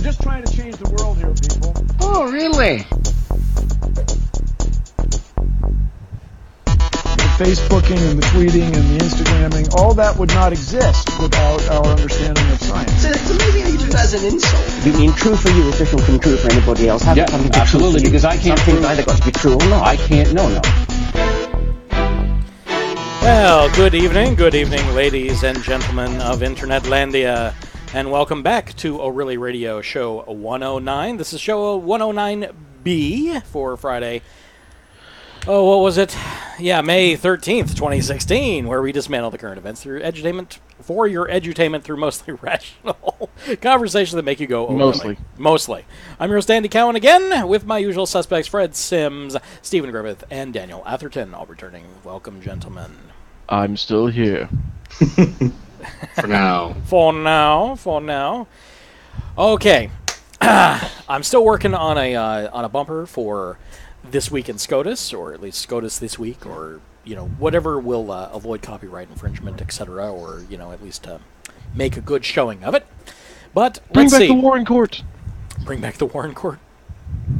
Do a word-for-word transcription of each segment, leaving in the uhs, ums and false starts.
We're just trying to change the world here, people. Oh, really? The Facebooking and the tweeting and the Instagramming, all that would not exist without our understanding of science. So it's amazing that you do that as an insult. You mean true for you is different from true for anybody else. How yeah, be absolutely, because I can't prove either got to be true or not. I can't, no, no. Well, good evening, good evening, ladies and gentlemen of Internetlandia, and welcome back to O'Reilly Radio Show one oh nine. This is Show one oh nine B for Friday. Oh, what was it? Yeah, May thirteenth, twenty sixteen, where we dismantle the current events through edutainment, for your edutainment through mostly rational conversations that make you go overly. Mostly. Mostly. I'm your host, Andy Cowan, again, with my usual suspects, Fred Sims, Stephen Griffith, and Daniel Atherton, all returning. Welcome, gentlemen. I'm still here. For now. For now, for now. Okay. I'm still working on a uh, on a bumper for... This Week in SCOTUS, or at least SCOTUS This Week, or, you know, whatever will uh, avoid copyright infringement, et cetera, or, you know, at least uh, make a good showing of it. But Bring let's back see. the Warren Court. Bring back the Warren Court.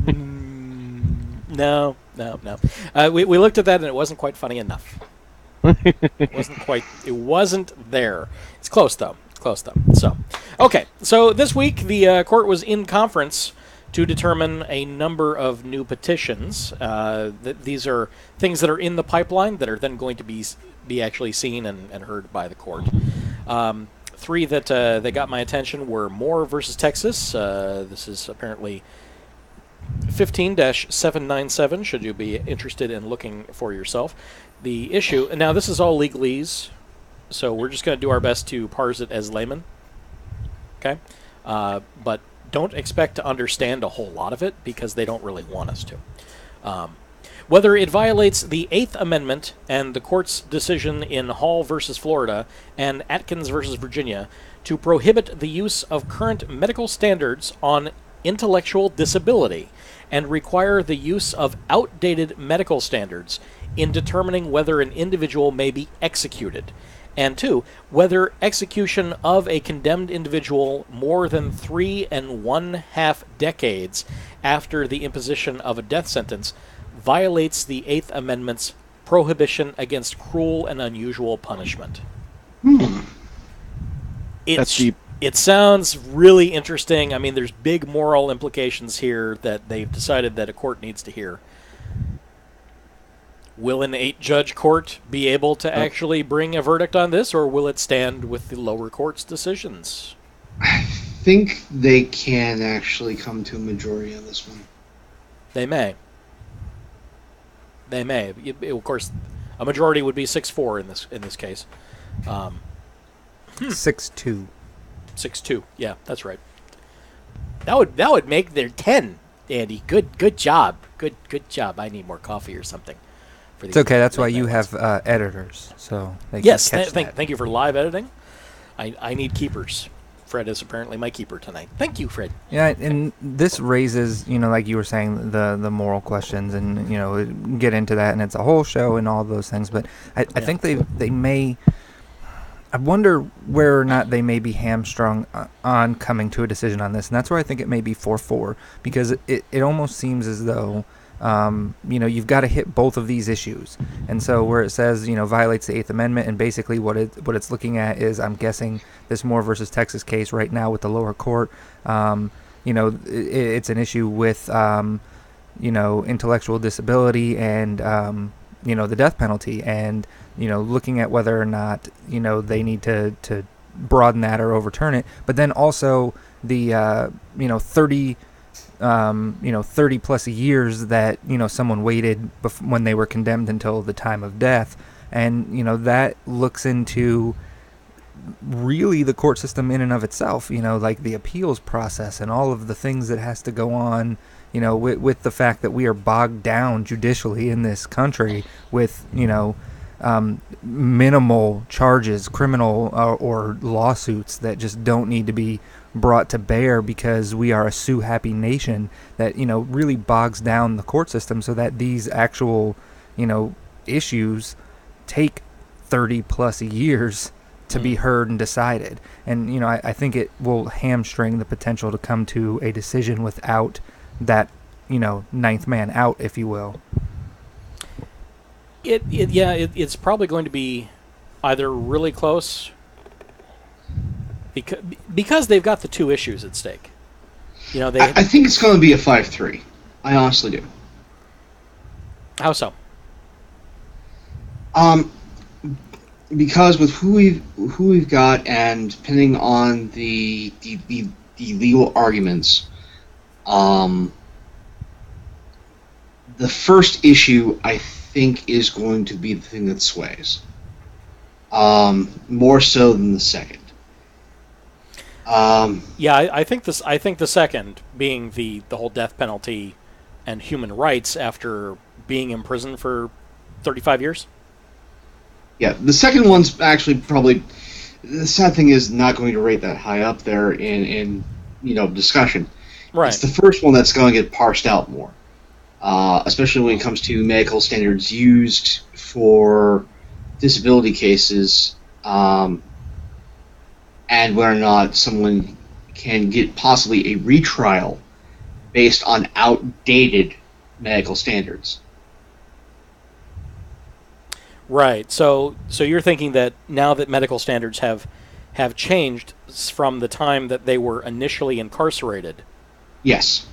mm, no, no, no. Uh, we, we looked at that, and it wasn't quite funny enough. It wasn't quite... It wasn't there. It's close, though. It's close, though. So, okay. So, this week, the uh, court was in conference to determine a number of new petitions. Uh, th- these are things that are in the pipeline that are then going to be be actually seen and, and heard by the court. Um, three that uh, that got my attention were Moore versus Texas. Uh, this is apparently fifteen dash seven ninety-seven, should you be interested in looking for yourself. The issue, now this is all legalese, so we're just going to do our best to parse it as laymen. Okay? Uh, but don't expect to understand a whole lot of it because they don't really want us to. Um, whether it violates the Eighth Amendment and the court's decision in Hall versus Florida and Atkins versus Virginia to prohibit the use of current medical standards on intellectual disability and require the use of outdated medical standards in determining whether an individual may be executed. And two, whether execution of a condemned individual more than three and one-half decades after the imposition of a death sentence violates the Eighth Amendment's prohibition against cruel and unusual punishment. Hmm. That's deep. It sounds really interesting. I mean, there's big moral implications here that they've decided that a court needs to hear. Will an eight-judge court be able to actually bring a verdict on this, or will it stand with the lower court's decisions? I think they can actually come to a majority on this one. They may. They may. It, it, of course, a majority would be six four in this in this case. Um, six two. six two. Yeah, that's right. That would that would make their ten, Andy. Good good job. Good good job. I need more coffee or something. It's okay. That's why you have uh, editors, so they yes. Can catch th- thank, that. Thank you for live editing. I I need keepers. Fred is apparently my keeper tonight. Thank you, Fred. Yeah, and this raises, you know, like you were saying, the the moral questions, and you know, get into that, and it's a whole show and all those things. But I, I yeah. think they they may. I wonder where or not they may be hamstrung on coming to a decision on this, and that's where I think it may be four four, because it it almost seems as though. Um, you know, you've got to hit both of these issues. And so where it says, you know, violates the Eighth Amendment, and basically what it what it's looking at is, I'm guessing, this Moore versus Texas case right now with the lower court, um, you know, it, it's an issue with, um, you know, intellectual disability and, um, you know, the death penalty, and, you know, looking at whether or not, you know, they need to, to broaden that or overturn it. But then also the, uh, you know, thirty Um, you know, thirty plus years that, you know, someone waited bef- when they were condemned until the time of death. And, you know, that looks into really the court system in and of itself, you know, like the appeals process and all of the things that has to go on, you know, with, with the fact that we are bogged down judicially in this country with, you know, um, minimal charges, criminal uh, or lawsuits that just don't need to be brought to bear, because we are a sue happy nation that, you know, really bogs down the court system so that these actual, you know, issues take thirty plus years to mm. be heard and decided. And, you know, I, I think it will hamstring the potential to come to a decision without that, you know, ninth man out, if you will. It, it yeah, it, it's probably going to be either really close because, because they've got the two issues at stake. You know, they. I, I think it's going to be a five three. I honestly do. How so? Um, because with who we've who we've got, and depending on the the, the, the legal arguments, um, the first issue I think is going to be the thing that sways, um, more so than the second. Um, yeah, I, I think this. I think the second being the, the whole death penalty and human rights after being in prison for thirty-five years. Yeah, the second one's actually probably, the sad thing is, not going to rate that high up there in, in you know, discussion. Right. It's the first one that's going to get parsed out more, uh, especially when it comes to medical standards used for disability cases, um, and whether or not someone can get possibly a retrial based on outdated medical standards. Right. So, so you're thinking that now that medical standards have have changed from the time that they were initially incarcerated. Yes.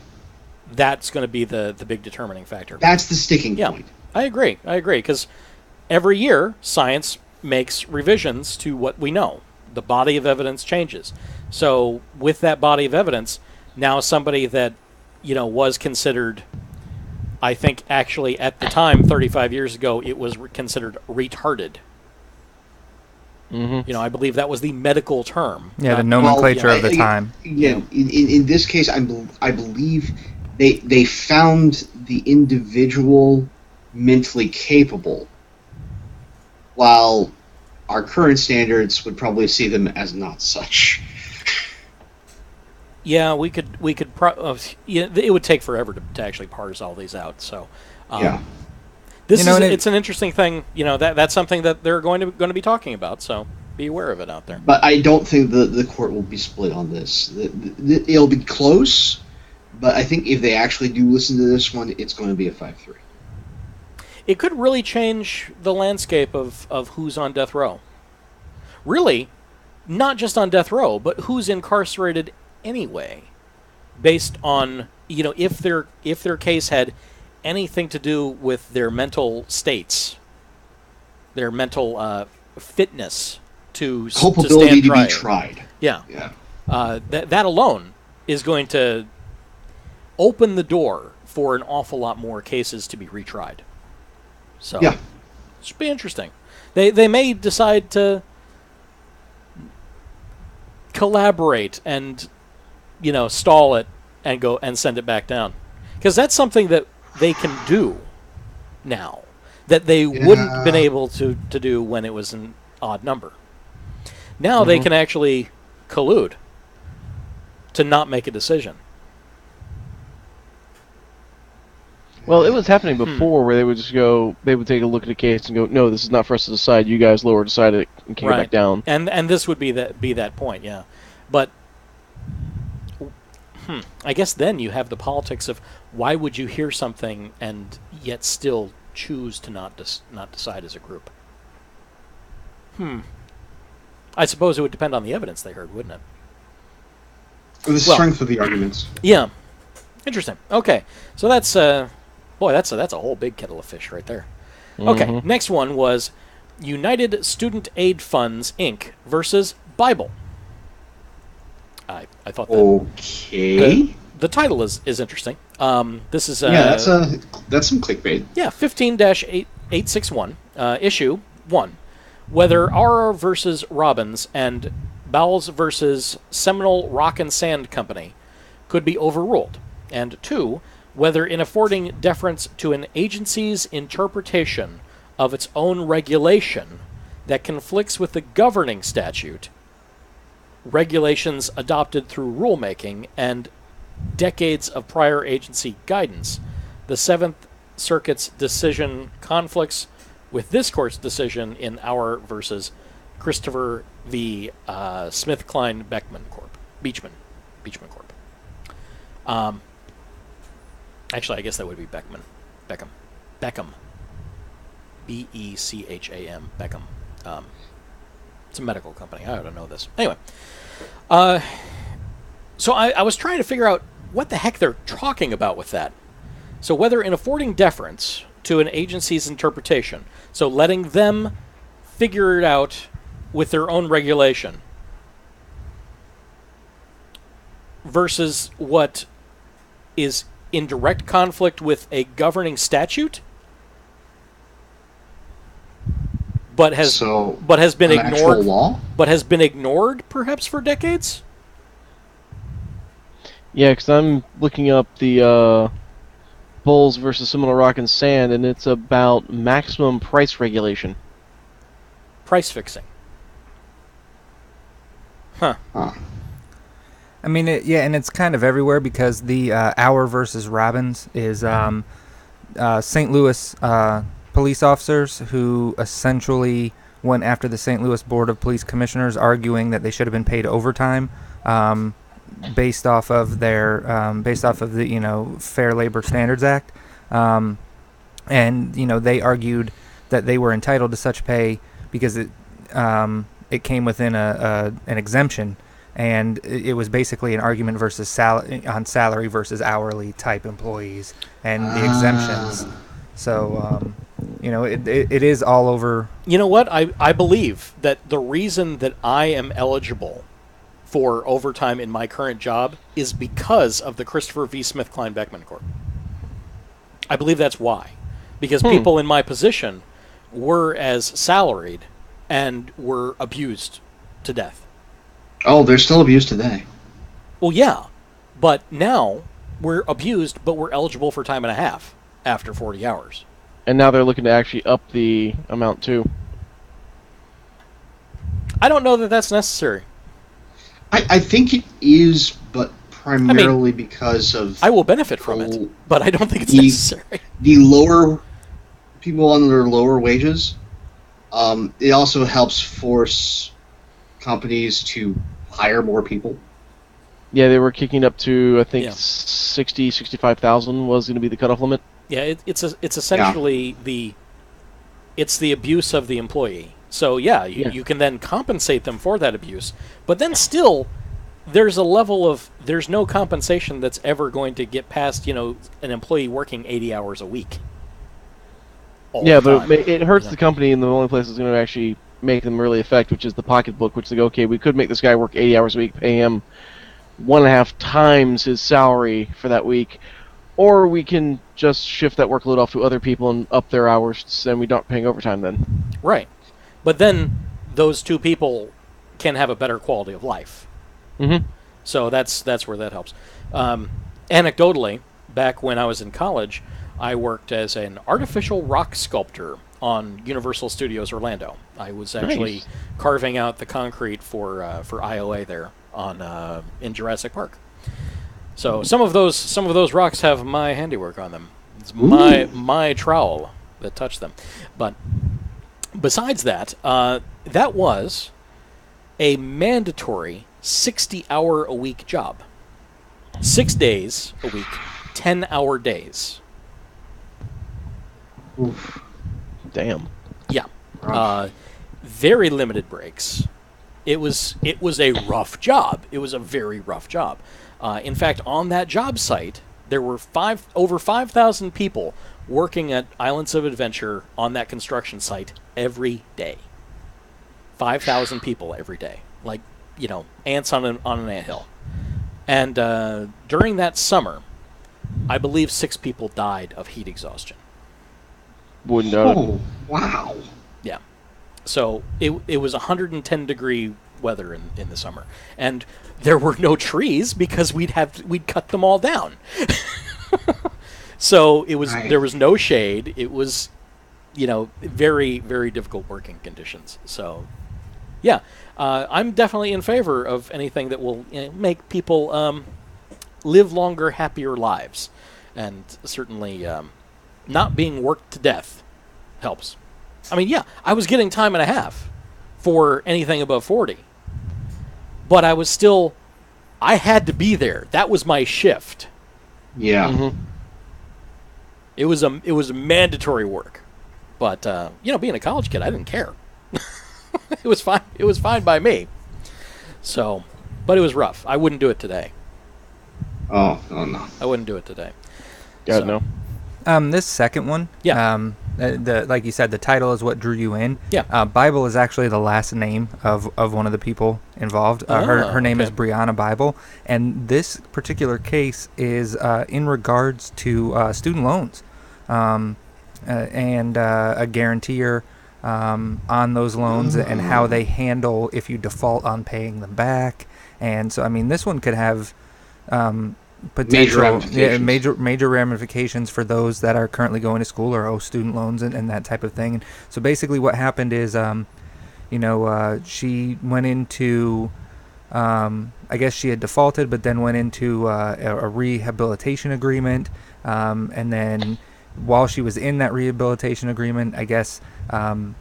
That's going to be the the big determining factor. That's the sticking yeah, point. I agree. I agree, because every year science makes revisions to what we know. The body of evidence changes. So, with that body of evidence, now somebody that, you know, was considered, I think actually at the time, thirty-five years ago, it was re- considered retarded. Mm-hmm. You know, I believe that was the medical term. Yeah, the nomenclature well, yeah, of the I, time. Yeah, in, in this case, I, be- I believe they they found the individual mentally capable, while our current standards would probably see them as not such. Yeah, we could we could pro- uh, yeah, it would take forever to, to actually parse all these out. So, um, yeah, this you know, is it, it's an interesting thing. You know, that that's something that they're going to going to be talking about. So be aware of it out there. But I don't think the the court will be split on this. The, the, the, it'll be close, but I think if they actually do listen to this one, it's going to be a five three. It could really change the landscape of, of who's on death row. Really, not just on death row, but who's incarcerated anyway, based on, you know, if their if their case had anything to do with their mental states, their mental uh, fitness to culpability to, to be tried. Yeah, yeah. Uh, that that alone is going to open the door for an awful lot more cases to be retried. So yeah, it should be interesting. They they may decide to collaborate and, you know, stall it and go and send it back down, because that's something that they can do now that they yeah. wouldn't have been able to, to do when it was an odd number. Now mm-hmm. they can actually collude to not make a decision. Well, it was happening before hmm. where they would just go, they would take a look at a case and go, no, this is not for us to decide. You guys lower decide it and came right. back down. And and this would be that be that point, yeah. But hmm, I guess then you have the politics of why would you hear something and yet still choose to not dis- not decide as a group? Hmm. I suppose it would depend on the evidence they heard, wouldn't it? Or the strength well, of the arguments. Yeah. Interesting. Okay. So that's... Uh, Boy, that's a, that's a whole big kettle of fish right there. Mm-hmm. Okay, next one was United Student Aid Funds Incorporated versus Bible. I I thought that okay. The, the title is is interesting. Um, this is uh, yeah, that's a that's some clickbait. Yeah, fifteen dash eight eight six one, uh, issue one, whether R R versus Robbins and Bowles versus Seminole Rock and Sand Company could be overruled, and two, whether in affording deference to an agency's interpretation of its own regulation that conflicts with the governing statute, regulations adopted through rulemaking, and decades of prior agency guidance, the Seventh Circuit's decision conflicts with this court's decision in Auer versus Christopher v. Uh, SmithKline Beecham Corp. Beechman. Beecham Corp. Um, actually, I guess that would be Beckman. Beckham. Beckham. B E C H A M. Beckham. Um, it's a medical company. I ought to know this. Anyway. Uh, so I, I was trying to figure out what the heck they're talking about with that. So whether in affording deference to an agency's interpretation, so letting them figure it out with their own regulation, versus what is in direct conflict with a governing statute, but has so but has been ignored law? but has been ignored perhaps for decades. Yeah, because I'm looking up the uh, Bowles versus Seminole Rock and Sand, and it's about maximum price regulation, price fixing. Huh. Huh. I mean, it, yeah, and it's kind of everywhere because the uh, Auer versus Robbins is um, uh, Saint Louis uh, police officers who essentially went after the Saint Louis Board of Police Commissioners, arguing that they should have been paid overtime um, based off of their um, based off of the you know Fair Labor Standards Act, um, and you know they argued that they were entitled to such pay because it um, it came within a, a an exemption. And it was basically an argument versus sal- on salary versus hourly type employees and the ah. exemptions. So, um, you know, it, it it is all over. You know what? I, I believe that the reason that I am eligible for overtime in my current job is because of the Christopher v. SmithKline Beecham Corp. I believe that's why. Because hmm. people in my position were as salaried and were abused to death. Oh, they're still abused today. Well, yeah, but now we're abused, but we're eligible for time and a half after forty hours. And now they're looking to actually up the amount, too. I don't know that that's necessary. I, I think it is, but primarily I mean, because of... I will benefit from it, but I don't think it's the, necessary. The lower... people on their lower wages, um, it also helps force... companies to hire more people. Yeah, they were kicking up to I think yeah. sixty, sixty-five thousand was going to be the cutoff limit. Yeah, it, it's a, it's essentially yeah. the it's the abuse of the employee. So yeah you, yeah, you can then compensate them for that abuse, but then still there's a level of there's no compensation that's ever going to get past you know an employee working eighty hours a week. Yeah, but it, it hurts yeah. the company, and the only place it's going to actually make them really affect, which is the pocketbook, which they go, okay, we could make this guy work eighty hours a week, pay him one and a half times his salary for that week, or we can just shift that workload off to other people and up their hours, and we're not paying overtime then. Right. But then those two people can have a better quality of life. Mm-hmm. So that's that's where that helps. Um, anecdotally, back when I was in college, I worked as an artificial rock sculptor on Universal Studios Orlando. I was actually nice. carving out the concrete for uh, for I O A there on uh, in Jurassic Park. So some of those some of those rocks have my handiwork on them. It's Ooh. my my trowel that touched them. But besides that, uh, that was a mandatory sixty hour a week job, six days a week, ten hour days. Oof. Damn. Yeah. Uh, very limited breaks. It was it was a rough job. It was a very rough job. Uh, in fact, on that job site, there were five over five thousand people working at Islands of Adventure on that construction site every day. five thousand people every day. Like, you know, ants on an, on an anthill. And uh, during that summer, I believe six people died of heat exhaustion. Wouldn't doubt oh, it. Wow. Yeah. So it it was one hundred ten degree weather in, in the summer, and there were no trees because we'd have we'd cut them all down. So it was right. there was no shade. It was, you know, very very difficult working conditions. So, yeah, uh, I'm definitely in favor of anything that will you know, make people um, live longer, happier lives, and certainly. Um, Not being worked to death helps. I mean, yeah, I was getting time and a half, for anything above forty. But I was still, I had to be there. That was my shift. Yeah. Mm-hmm. It was a, it was mandatory work. But, uh, you know, being a college kid, I didn't care. It was fine. It was fine by me. So, but it was rough. I wouldn't do it today. Oh, oh no. I wouldn't do it today. God, so. No. Um, this second one, yeah. Um, the, the like you said, the title is what drew you in. Yeah. Uh, Bible is actually the last name of, of one of the people involved. Uh, oh, her her name okay. is Brianna Bible, and this particular case is uh, in regards to uh, student loans, um, uh, and uh, a guarantor um, on those loans mm-hmm. and how they handle if you default on paying them back. And so, I mean, this one could have. Um, Potential major ramifications. Yeah, major major ramifications for those that are currently going to school or owe student loans and, and that type of thing. And so basically what happened is, um, you know, uh, she went into, um, I guess she had defaulted, but then went into uh, a, a rehabilitation agreement. Um, and then while she was in that rehabilitation agreement, I guess um,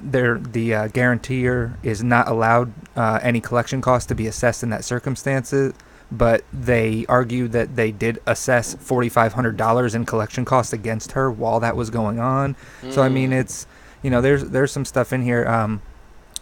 there the uh, guarantor is not allowed uh, any collection costs to be assessed in that circumstances. But they argued that they did assess four thousand five hundred dollars in collection costs against her while that was going on. Mm. So, I mean, it's, you know, there's there's some stuff in here. Um,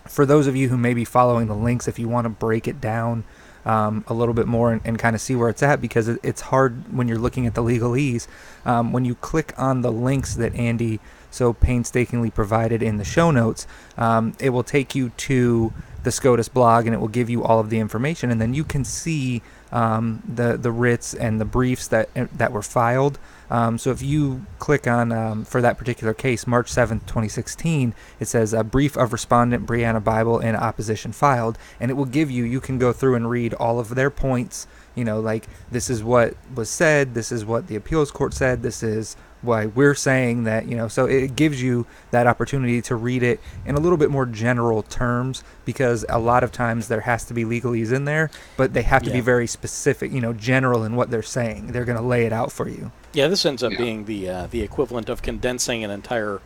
for those of you who may be following the links, if you want to break it down um, a little bit more and, and kind of see where it's at, because it, it's hard when you're looking at the legalese. Um, when you click on the links that Andy so painstakingly provided in the show notes, um, it will take you to the SCOTUS blog, and it will give you all of the information, and then you can see um, the the writs and the briefs that that were filed. Um, so if you click on um, for that particular case, March seventh, twenty sixteen, it says a brief of respondent Brianna Bible in opposition filed, and it will give you you can go through and read all of their points. You know, like this is what was said, this is what the appeals court said, this is why we're saying that, you know, so it gives you that opportunity to read it in a little bit more general terms, because a lot of times there has to be legalese in there, but they have to yeah. be very specific, you know, general in what they're saying. They're going to lay it out for you. Yeah, this ends up yeah. being the uh, the equivalent of condensing an entire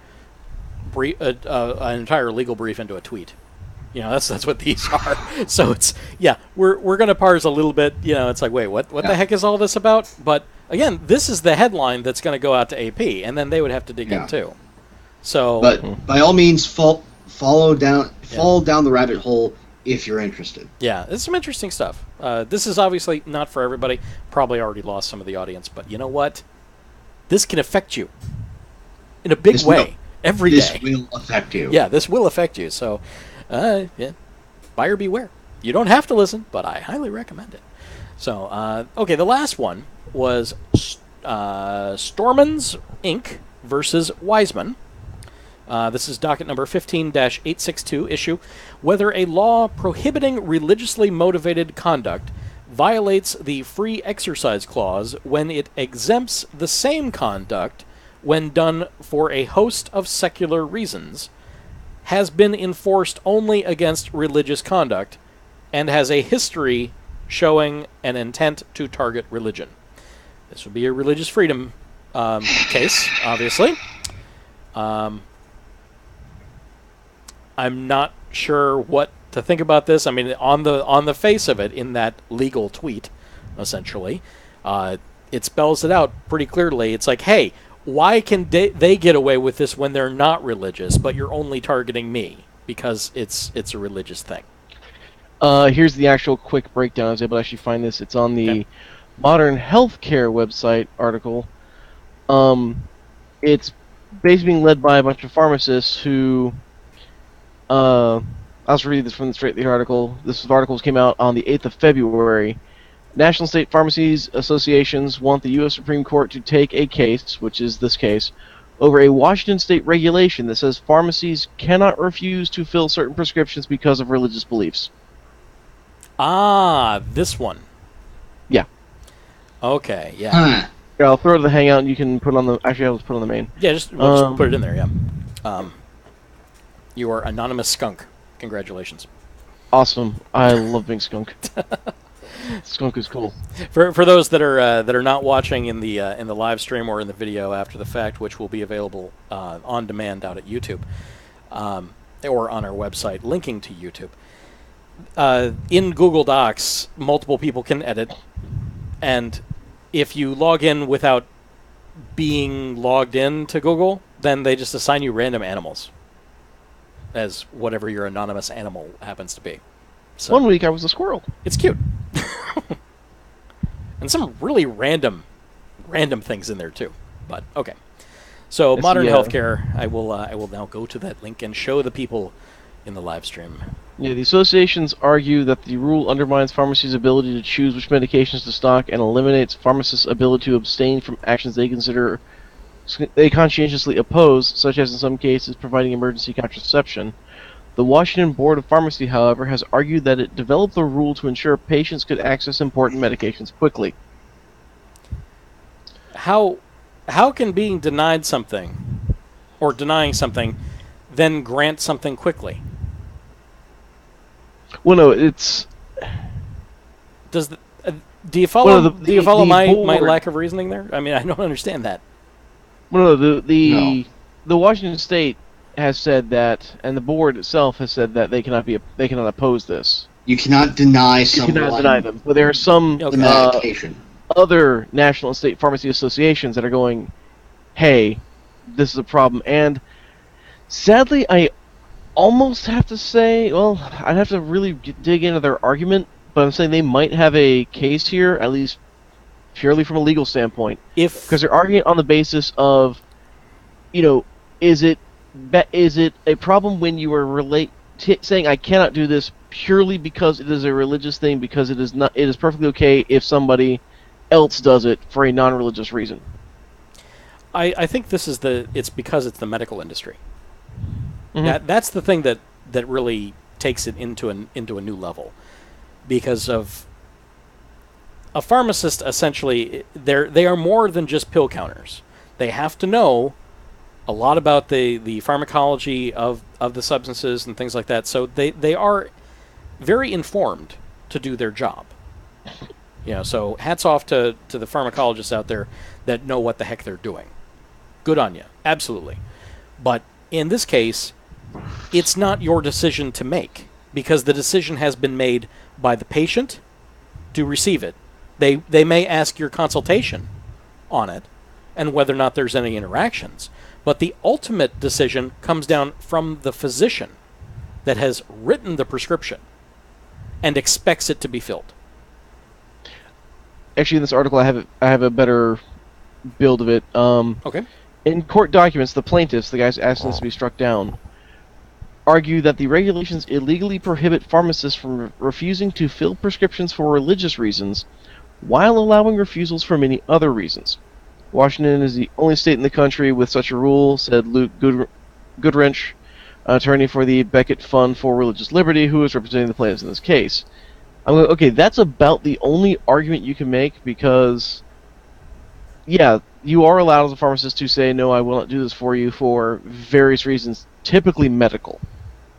brief, uh, uh, an entire legal brief into a tweet. You know, that's that's what these are. So it's yeah, we're we're going to parse a little bit. You know, it's like, wait, what what yeah. the heck is all this about? But again, this is the headline that's going to go out to A P, and then they would have to dig yeah. in too. So, but hmm. by all means, fall, follow down, yeah. fall down the rabbit hole if you're interested. Yeah, it's some interesting stuff. Uh, this is obviously not for everybody. Probably already lost some of the audience, but you know what? This can affect you in a big this way. Will, every this day, this will affect you. Yeah, this will affect you. So, uh, yeah, buyer beware. You don't have to listen, but I highly recommend it. So, uh, okay, the last one was uh, Stormans, Incorporated versus Wiseman. Uh, this is docket number fifteen dash eight sixty-two, issue. Whether a law prohibiting religiously motivated conduct violates the Free Exercise Clause when it exempts the same conduct when done for a host of secular reasons, has been enforced only against religious conduct, and has a history showing an intent to target religion. This would be a religious freedom um, case, obviously. Um, I'm not sure what to think about this. I mean, on the on the face of it, in that legal tweet, essentially, uh, it spells it out pretty clearly. It's like, hey, why can de- they get away with this when they're not religious, but you're only targeting me because it's it's a religious thing? Uh, here's the actual quick breakdown. I was able to actually find this. It's on the okay. Modern Healthcare website article. Um, it's basically being led by a bunch of pharmacists who... Uh, I'll just read this from the straight the article. This article came out on the eighth of February. National State Pharmacies Associations want the U S Supreme Court to take a case, which is this case, over a Washington state regulation that says pharmacies cannot refuse to fill certain prescriptions because of religious beliefs. Ah, this one. Yeah. Okay, yeah. Huh. Yeah, I'll throw it to the hangout and you can put it on the... Actually, I'll just put it on the main. Yeah, just, we'll um, just put it in there, yeah. Um, you are anonymous skunk. Congratulations. Awesome. I love being skunk. Skunk is cool. For for those that are uh, that are not watching in the uh, in the live stream or in the video after the fact, which will be available uh, on demand out at YouTube, um, or on our website linking to YouTube. Uh, in Google Docs, multiple people can edit, and if you log in without being logged in to Google, then they just assign you random animals as whatever your anonymous animal happens to be. So, one week I was a squirrel. It's cute. And some really random, random things in there too. But okay. So it's modern yeah. healthcare. I will. Uh, I will now go to that link and show the people in the live stream. Yeah. The associations argue that the rule undermines pharmacies' ability to choose which medications to stock and eliminates pharmacists' ability to abstain from actions they consider they conscientiously oppose, such as in some cases providing emergency contraception. The Washington Board of Pharmacy, however, has argued that it developed the rule to ensure patients could access important medications quickly. How how can being denied something, or denying something, then grant something quickly? Well, no, it's... Does the, uh, do you follow, well, the, do you follow the, my, the my lack of reasoning there? I mean, I don't understand that. Well, no, the, the, no. the Washington State... has said that, and the board itself has said that they cannot be they cannot oppose this. You cannot deny someone. You cannot deny them. But there are some okay. uh, other national and state pharmacy associations that are going, hey, this is a problem. And sadly, I almost have to say, well, I'd have to really dig into their argument, but I'm saying they might have a case here, at least purely from a legal standpoint, if because they're arguing on the basis of, you know, is it is it a problem when you are relate t- saying I cannot do this purely because it is a religious thing, because it is not it is perfectly okay if somebody else does it for a non-religious reason? I, I think this is the it's because it's the medical industry. Mm-hmm. That that's the thing that, that really takes it into an into a new level, because of a pharmacist essentially they're they are more than just pill counters. They have to know a lot about the, the pharmacology of, of the substances and things like that. So they, they are very informed to do their job. You know, so hats off to, to the pharmacologists out there that know what the heck they're doing. Good on you. Absolutely. But in this case, it's not your decision to make, because the decision has been made by the patient to receive it. They they may ask your consultation on it and whether or not there's any interactions. But the ultimate decision comes down from the physician that has written the prescription and expects it to be filled. Actually, in this article, I have a, I have a better build of it. Um, okay. In court documents, the plaintiffs, the guys asking this to be struck down, argue that the regulations illegally prohibit pharmacists from re- refusing to fill prescriptions for religious reasons while allowing refusals for many other reasons. Washington is the only state in the country with such a rule, said Luke Good- Goodwrench, attorney for the Beckett Fund for Religious Liberty, who is representing the plaintiffs in this case. I'm going, okay, that's about the only argument you can make, because, yeah, you are allowed as a pharmacist to say, no, I will not do this for you for various reasons, typically medical.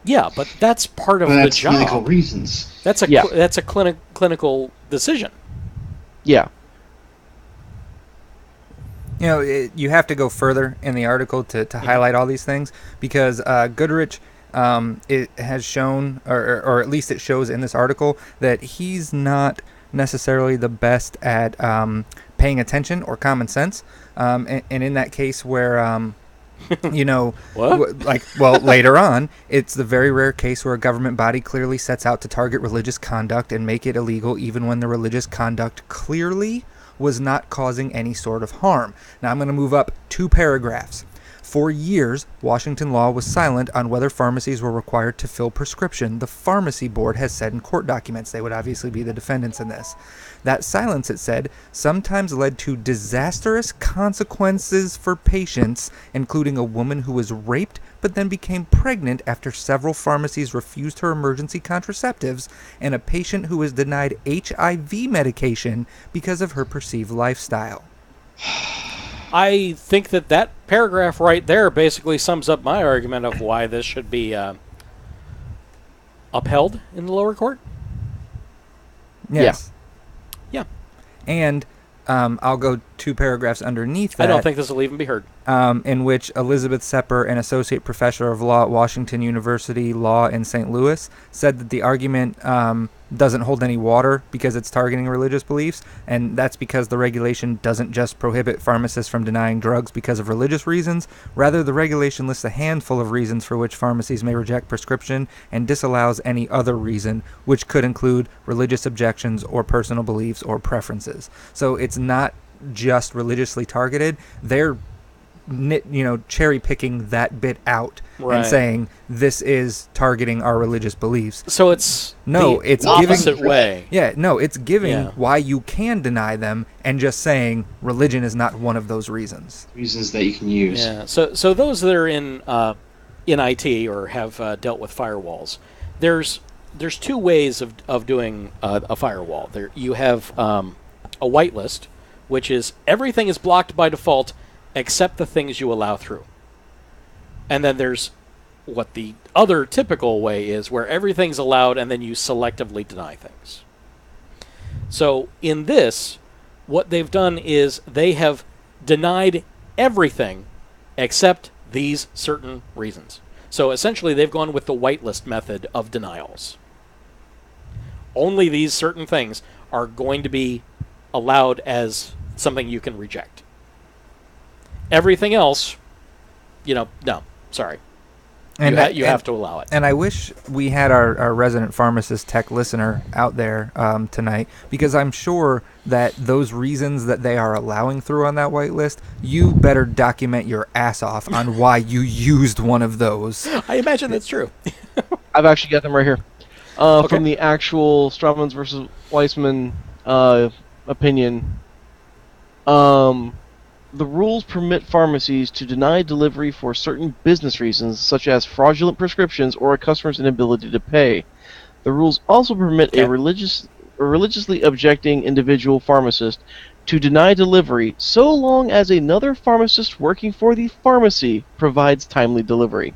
Yeah, but that's part of well, the that's job. That's clinical reasons. That's a, yeah. cl- that's a clinic- clinical decision. Yeah. You know, it, you have to go further in the article to, to yeah. highlight all these things, because uh, Goodrich um, it has shown, or, or at least it shows in this article, that he's not necessarily the best at um, paying attention or common sense. Um, and, and in that case where, um, you know, w- like, well, later on, it's the very rare case where a government body clearly sets out to target religious conduct and make it illegal, even when the religious conduct clearly was not causing any sort of harm. Now I'm going to move up two paragraphs. For years, Washington law was silent on whether pharmacies were required to fill prescription, the pharmacy board has said in court documents. They would obviously be the defendants in this. That silence, it said, sometimes led to disastrous consequences for patients, including a woman who was raped but then became pregnant after several pharmacies refused her emergency contraceptives, and a patient who was denied H I V medication because of her perceived lifestyle. I think that that paragraph right there basically sums up my argument of why this should be uh, upheld in the lower court. Yes. Yeah. Yeah. And um, I'll go two paragraphs underneath that. I don't think this will even be heard. Um, in which Elizabeth Sepper, an associate professor of law at Washington University Law in Saint Louis, said that the argument um, doesn't hold any water because it's targeting religious beliefs, and that's because the regulation doesn't just prohibit pharmacists from denying drugs because of religious reasons. Rather, the regulation lists a handful of reasons for which pharmacies may reject prescription and disallows any other reason, which could include religious objections or personal beliefs or preferences. So it's not just religiously targeted. They're, you know, cherry picking that bit out, right, and saying this is targeting our religious beliefs. So it's no, the it's opposite giving, way. Yeah, no, it's giving yeah. why you can deny them and just saying religion is not one of those reasons. Reasons that you can use. Yeah. So, so those that are in uh, in I T or have uh, dealt with firewalls, there's there's two ways of of doing uh, a firewall. There, you have um, a whitelist, which is everything is blocked by default except the things you allow through. And then there's what the other typical way is, where everything's allowed and then you selectively deny things. So in this, what they've done is they have denied everything except these certain reasons. So essentially they've gone with the whitelist method of denials. Only these certain things are going to be allowed as something you can reject. Everything else, you know, no, sorry. And you, ha- you and, have to allow it. And I wish we had our, our resident pharmacist tech listener out there um, tonight, because I'm sure that those reasons that they are allowing through on that whitelist, you better document your ass off on why you used one of those. I imagine that's true. I've actually got them right here. Uh, okay. From the actual Strawmans versus Weissman uh, opinion. Um... The rules permit pharmacies to deny delivery for certain business reasons, such as fraudulent prescriptions or a customer's inability to pay. The rules also permit yeah. a religious, a religiously objecting individual pharmacist to deny delivery so long as another pharmacist working for the pharmacy provides timely delivery.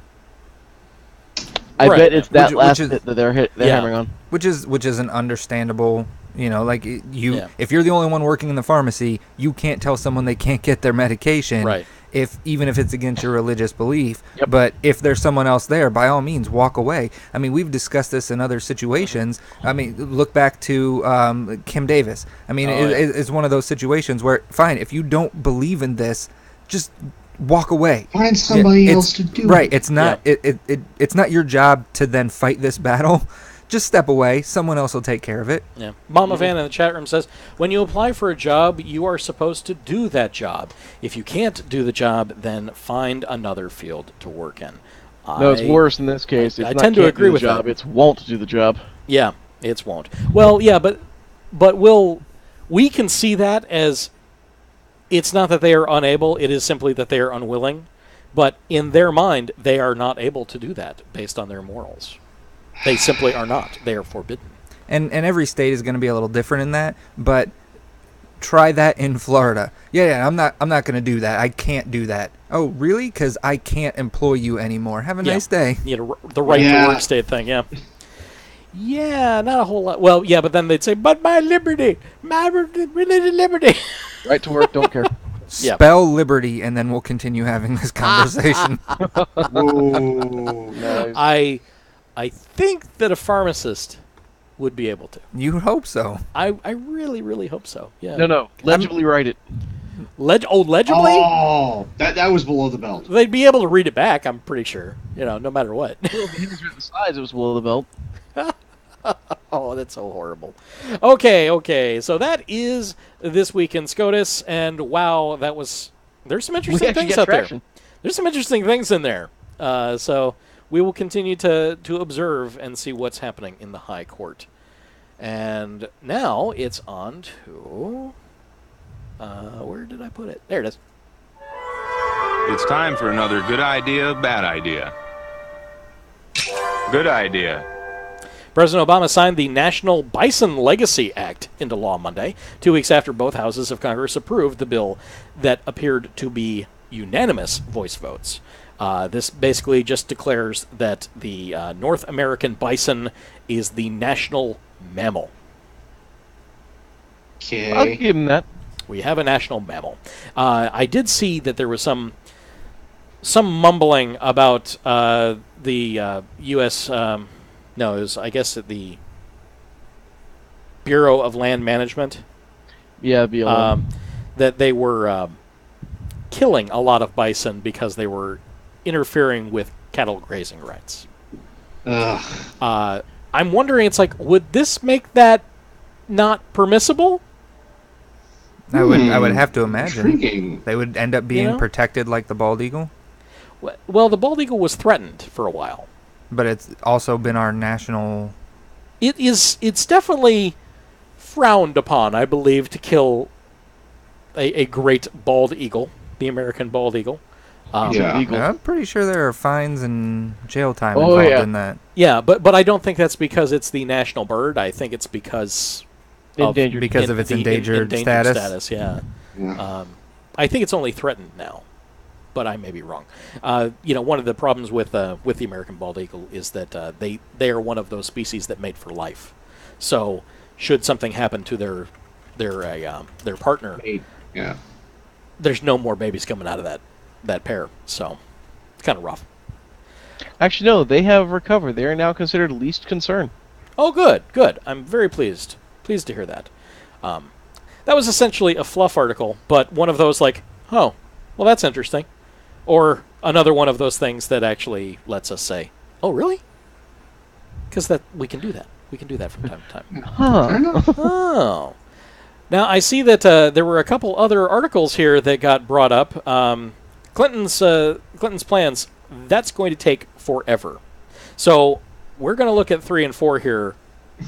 I right. bet it's that which, last which is, bit that they're, hit, they're yeah. hammering on. Which is which is an understandable... You know, like you, yeah. if you're the only one working in the pharmacy, you can't tell someone they can't get their medication, right? If even if it's against your religious belief, yep. but if there's someone else there, by all means, walk away. I mean, we've discussed this in other situations. I mean, look back to um, Kim Davis. I mean, oh, it, yeah. it's one of those situations where, fine, if you don't believe in this, just walk away. Find somebody it, else to do right. it. It's not yeah. it, it, it it's not your job to then fight this battle. Just step away. Someone else will take care of it. Yeah. Mama Van in the chat room says, when you apply for a job, you are supposed to do that job. If you can't do the job, then find another field to work in. No, I, it's worse in this case. It's I not tend to agree with job. That. It's won't do the job. Yeah, it's won't. Well, yeah, but but we'll, we can see that as it's not that they are unable. It is simply that they are unwilling. But in their mind, they are not able to do that based on their morals. They simply are not. They are forbidden. And and every state is going to be a little different in that, but try that in Florida. Yeah, yeah, I'm not I'm not going to do that. I can't do that. Oh, really? Because I can't employ you anymore. Have a yeah. nice day. Yeah, the right yeah. to work state thing, yeah. Yeah, not a whole lot. Well, yeah, but then they'd say, but my liberty, my religious liberty. Right to work, don't care. Yep. Spell liberty, and then we'll continue having this conversation. Ooh, nice. I... I think that a pharmacist would be able to. You hope so. I, I really, really hope so. Yeah. No, no. Legibly I'm, write it. Leg, oh, legibly? Oh, that, that was below the belt. They'd be able to read it back, I'm pretty sure. You know, no matter what. Well, if he was written size, it was below the belt. Oh, that's so horrible. Okay, okay. So that is This Week in SCOTUS. And wow, that was... There's some interesting things out traction. there. There's some interesting things in there. Uh, so... We will continue to, to observe and see what's happening in the High Court. And now it's on to... Uh, where did I put it? There it is. It's time for another good idea, bad idea. Good idea. President Obama signed the National Bison Legacy Act into law Monday, two weeks after both houses of Congress approved the bill that appeared to be unanimous voice votes. Uh, this basically just declares that the uh, North American bison is the national mammal. Okay. I'll give him that. We have a national mammal. Uh, I did see that there was some some mumbling about uh, the uh, U S Um, no, it was, I guess, at the Bureau of Land Management. Yeah, B L M. Um, that they were uh, killing a lot of bison because they were interfering with cattle grazing rights. Ugh. Uh, I'm wondering, it's like, would this make that not permissible? I would, I would have to imagine. Intriguing. They would end up being you know? protected like the bald eagle. Well, the bald eagle was threatened for a while, but it's also been our national. It is. It's definitely frowned upon, I believe, to kill a, a great bald eagle, the American bald eagle. Um, yeah. yeah, I'm pretty sure there are fines and jail time oh, involved yeah. in that. Yeah, but but I don't think that's because it's the national bird. I think it's because of, because in, of its endangered, in, endangered status. status. Yeah, yeah. Um, I think it's only threatened now, but I may be wrong. Uh, you know, one of the problems with uh, with the American bald eagle is that uh, they they are one of those species that mate for life. So should something happen to their their uh, um, their partner, yeah, there's no more babies coming out of that. that pair, so it's kind of rough. Actually, no, they have recovered. They are now considered least concern. Oh, good, good. I'm very pleased. Pleased to hear that. Um, that was essentially a fluff article, but one of those like, oh, well, that's interesting. Or another one of those things that actually lets us say, oh, really? Because that we can do that. We can do that from time to time. Huh. Oh. Now, I see that uh, there were a couple other articles here that got brought up. Um... Clinton's uh, Clinton's plans, that's going to take forever. So we're going to look at three and four here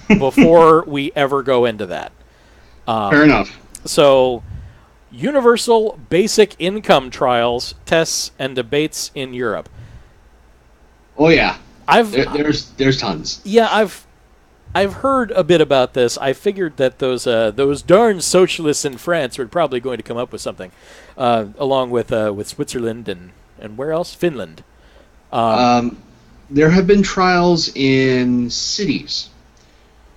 before we ever go into that. Um, Fair enough. So universal basic income trials, tests, and debates in Europe. Oh, yeah. I've there, There's there's tons. Yeah, I've I've heard a bit about this. I figured that those uh, those darn socialists in France were probably going to come up with something, uh, along with uh, with Switzerland and, and where else? Finland. Um, um, there have been trials in cities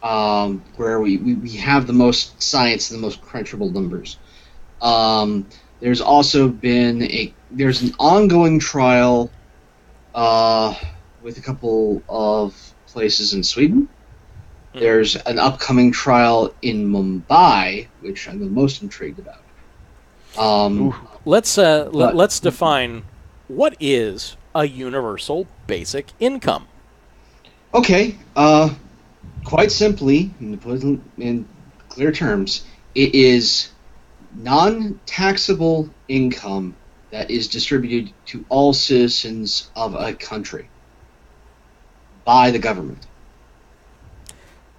um, where we, we, we have the most science and the most crunchable numbers. Um, there's also been a there's an ongoing trial uh, with a couple of places in Sweden. There's an upcoming trial in Mumbai, which I'm the most intrigued about. Um, let's uh, but, let's define what is a universal basic income. Okay, uh, quite simply, in, in clear terms, it is non-taxable income that is distributed to all citizens of a country by the government.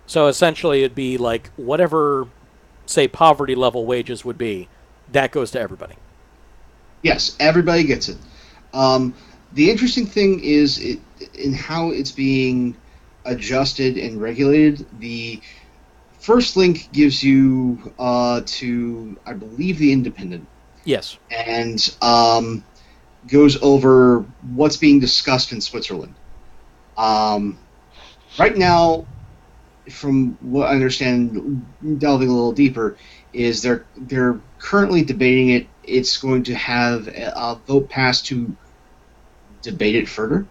So essentially, it'd be like whatever, say, poverty level wages would be, that goes to everybody. Yes, everybody gets it. Um, the interesting thing is it, in how it's being adjusted and regulated. The first link gives you uh, to, I believe, the Independent. Yes. And um, goes over what's being discussed in Switzerland. Um, right now, from what I understand, delving a little deeper, is they're they're currently debating it. It's going to have a, a vote passed to debate it further.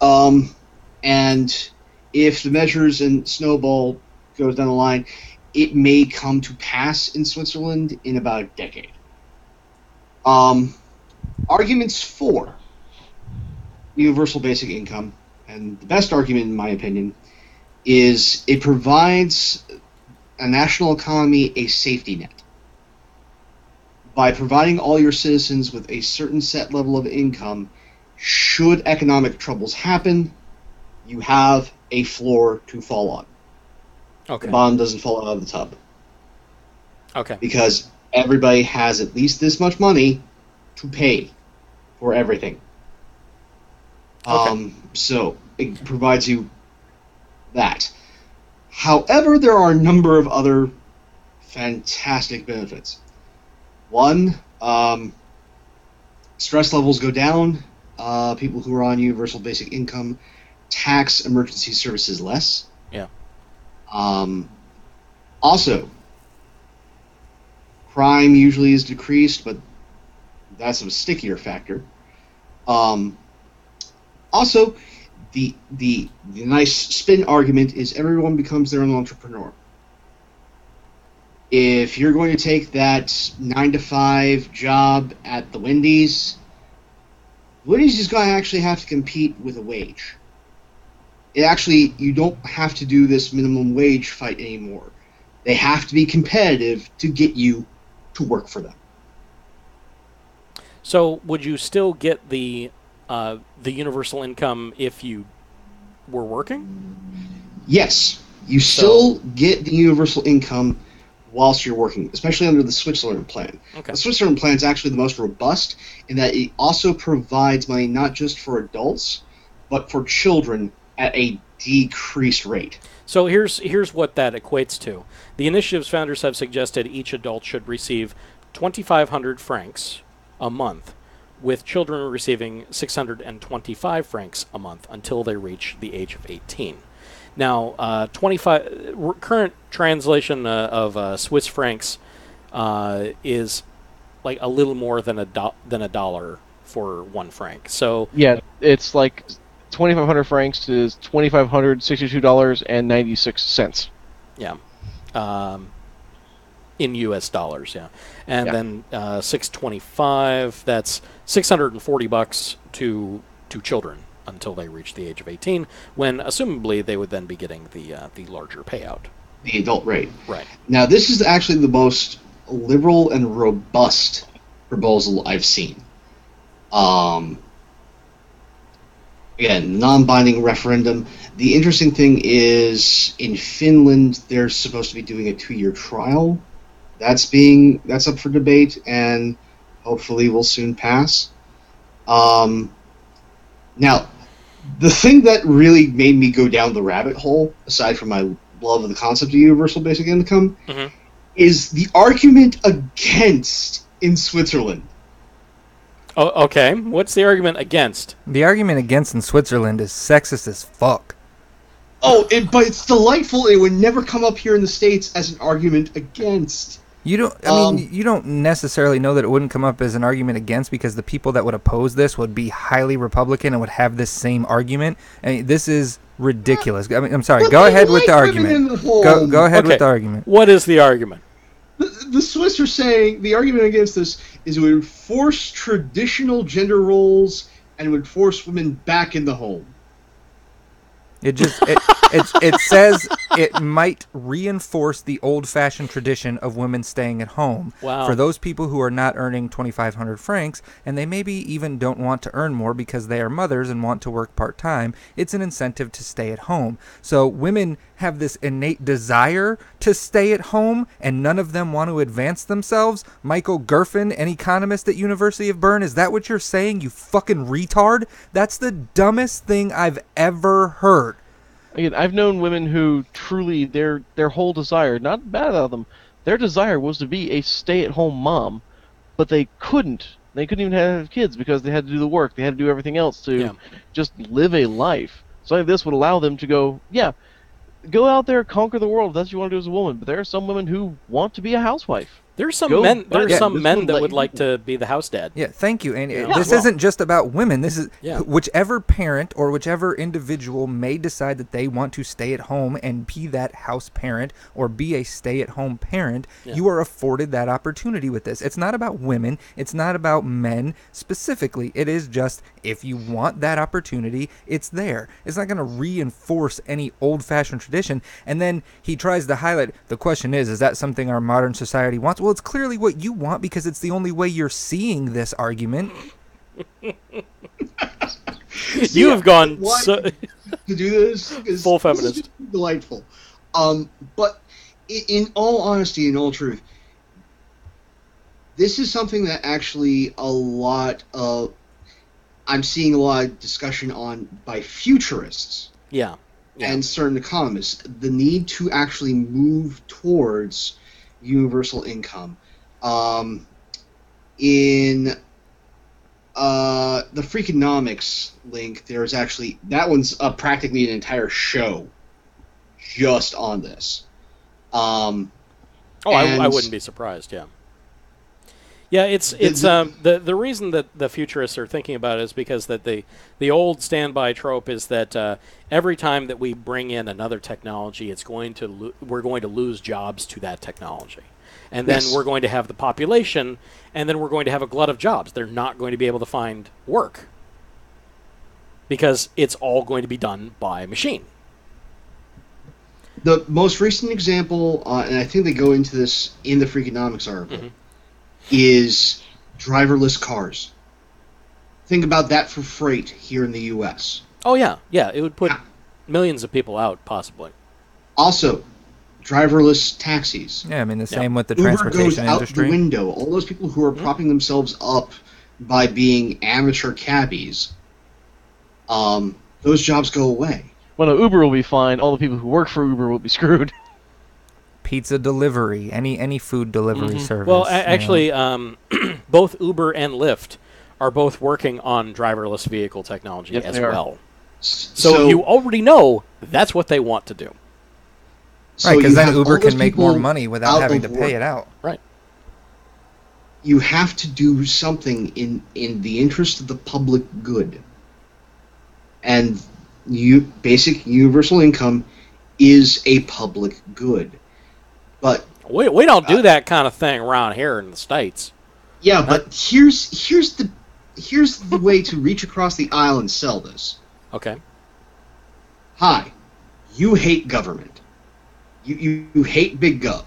Um, and if the measures and snowball goes down the line, it may come to pass in Switzerland in about a decade. Um, arguments for universal basic income, and the best argument in my opinion, is it provides a national economy a safety net. By providing all your citizens with a certain set level of income, should economic troubles happen, you have a floor to fall on. Okay. The bottom doesn't fall out of the tub. Okay. Because everybody has at least this much money to pay for everything. Okay. Um, so it provides you that. However, there are a number of other fantastic benefits. One, um, stress levels go down. Uh, people who are on universal basic income tax emergency services less. Yeah. Um, also, Crime usually is decreased, but that's a stickier factor. Um, also, the, the the nice spin argument is everyone becomes their own entrepreneur. If you're going to take that nine to five job at the Wendy's, Wendy's is going to actually have to compete with a wage. It actually, you don't have to do this minimum wage fight anymore. They have to be competitive to get you to work for them. So would you still get the uh, the universal income if you were working? Yes. You so. still get the universal income whilst you're working, especially under the Switzerland plan. Okay. The Switzerland plan is actually the most robust in that it also provides money not just for adults, but for children at a decreased rate. So here's here's what that equates to. The initiative's founders have suggested each adult should receive twenty-five hundred francs a month, with children receiving six hundred twenty-five francs a month until they reach the age of eighteen. Now, uh, twenty-five current translation uh, of uh, Swiss francs uh, is like a little more than a do- than a dollar for one franc. So yeah, it's like twenty-five hundred francs is two thousand five hundred sixty-two dollars and ninety-six cents. Yeah, um, in U S dollars. Yeah, and yeah. then uh, six twenty-five. That's six hundred forty bucks to to children until they reach the age of eighteen, when assumably they would then be getting the uh, the larger payout, the adult rate. Right. Now, this is actually the most liberal and robust proposal I've seen. Um. Again, non-binding referendum. The interesting thing is, in Finland, they're supposed to be doing a two-year trial. That's being that's up for debate, and hopefully will soon pass. Um. Now, the thing that really made me go down the rabbit hole, aside from my love of the concept of universal basic income, mm-hmm. is the argument against in Switzerland. Oh, okay. What's the argument against? The argument against in Switzerland is sexist as fuck. Oh, it, but it's delightful. It would never come up here in the States as an argument against. You don't. I mean, um, you don't necessarily know that it wouldn't come up as an argument against, because the people that would oppose this would be highly Republican and would have this same argument. I mean, this is ridiculous. I mean, I'm sorry. Go ahead with the argument. Go, go ahead with the argument. What is the argument? The, the Swiss are saying the argument against this is it would force traditional gender roles and would force women back in the home. It just it, it it says it might reinforce the old-fashioned tradition of women staying at home. Wow. For those people who are not earning twenty-five hundred francs, and they maybe even don't want to earn more because they are mothers and want to work part-time, it's an incentive to stay at home. So women have this innate desire to stay at home, and none of them want to advance themselves. Michael Gerfen, an economist at University of Bern, is that what you're saying, you fucking retard? That's the dumbest thing I've ever heard. Again, I've known women who truly, their their whole desire, not bad out of them, their desire was to be a stay-at-home mom, but they couldn't. They couldn't even have kids because they had to do the work. They had to do everything else to yeah. just live a life. So this would allow them to go, yeah, go out there, conquer the world. If that's what you want to do as a woman. But there are some women who want to be a housewife. There's some go men. There are yeah, some men that would like to be the house dad. Yeah, thank you. And yeah. it, this well. isn't just about women. This is yeah. whichever parent or whichever individual may decide that they want to stay at home and be that house parent or be a stay-at-home parent. Yeah. You are afforded that opportunity with this. It's not about women. It's not about men specifically. It is just if you want that opportunity, it's there. It's not going to reinforce any old-fashioned tradition. And then he tries to highlight. The question is: is that something our modern society wants? Well, it's clearly what you want because it's the only way you're seeing this argument. You have gone so to do this is full feminist. Is delightful. Um, but in all honesty and all truth, this is something that actually a lot of I'm seeing a lot of discussion on by futurists. Yeah. yeah. And certain economists, the need to actually move towards universal income. Um, in uh, the Freakonomics link, there's actually, that one's uh, practically an entire show just on this. Um, oh, I, I wouldn't be surprised, yeah. Yeah, it's it's um, the the reason that the futurists are thinking about it is because that the the old standby trope is that uh, every time that we bring in another technology, it's going to lo- we're going to lose jobs to that technology, and then yes. we're going to have the population, and then we're going to have a glut of jobs. They're not going to be able to find work because it's all going to be done by machine. The most recent example, uh, and I think they go into this in the Freakonomics article. Mm-hmm. Is driverless cars. Think about that for freight here in the U S. Oh, yeah. Yeah, it would put yeah. millions of people out, possibly. Also, driverless taxis. Yeah, I mean, the yeah. same with the Uber transportation goes industry. Out the window. All those people who are mm-hmm. propping themselves up by being amateur cabbies, um, those jobs go away. Well, no, Uber will be fine. All the people who work for Uber will be screwed. Pizza delivery, any any food delivery mm-hmm. service. Well, a- actually, um, both Uber and Lyft are both working on driverless vehicle technology yep, as well. So, so you already know that's what they want to do. So right, because then Uber can make more money without having to work. Pay it out. Right. You have to do something in, in the interest of the public good. And you basic universal income is a public good. But we we don't do uh, that kind of thing around here in the States. Yeah, but uh, here's here's the here's the way to reach across the aisle and sell this. Okay. Hi, you hate government. You you, you hate big gov.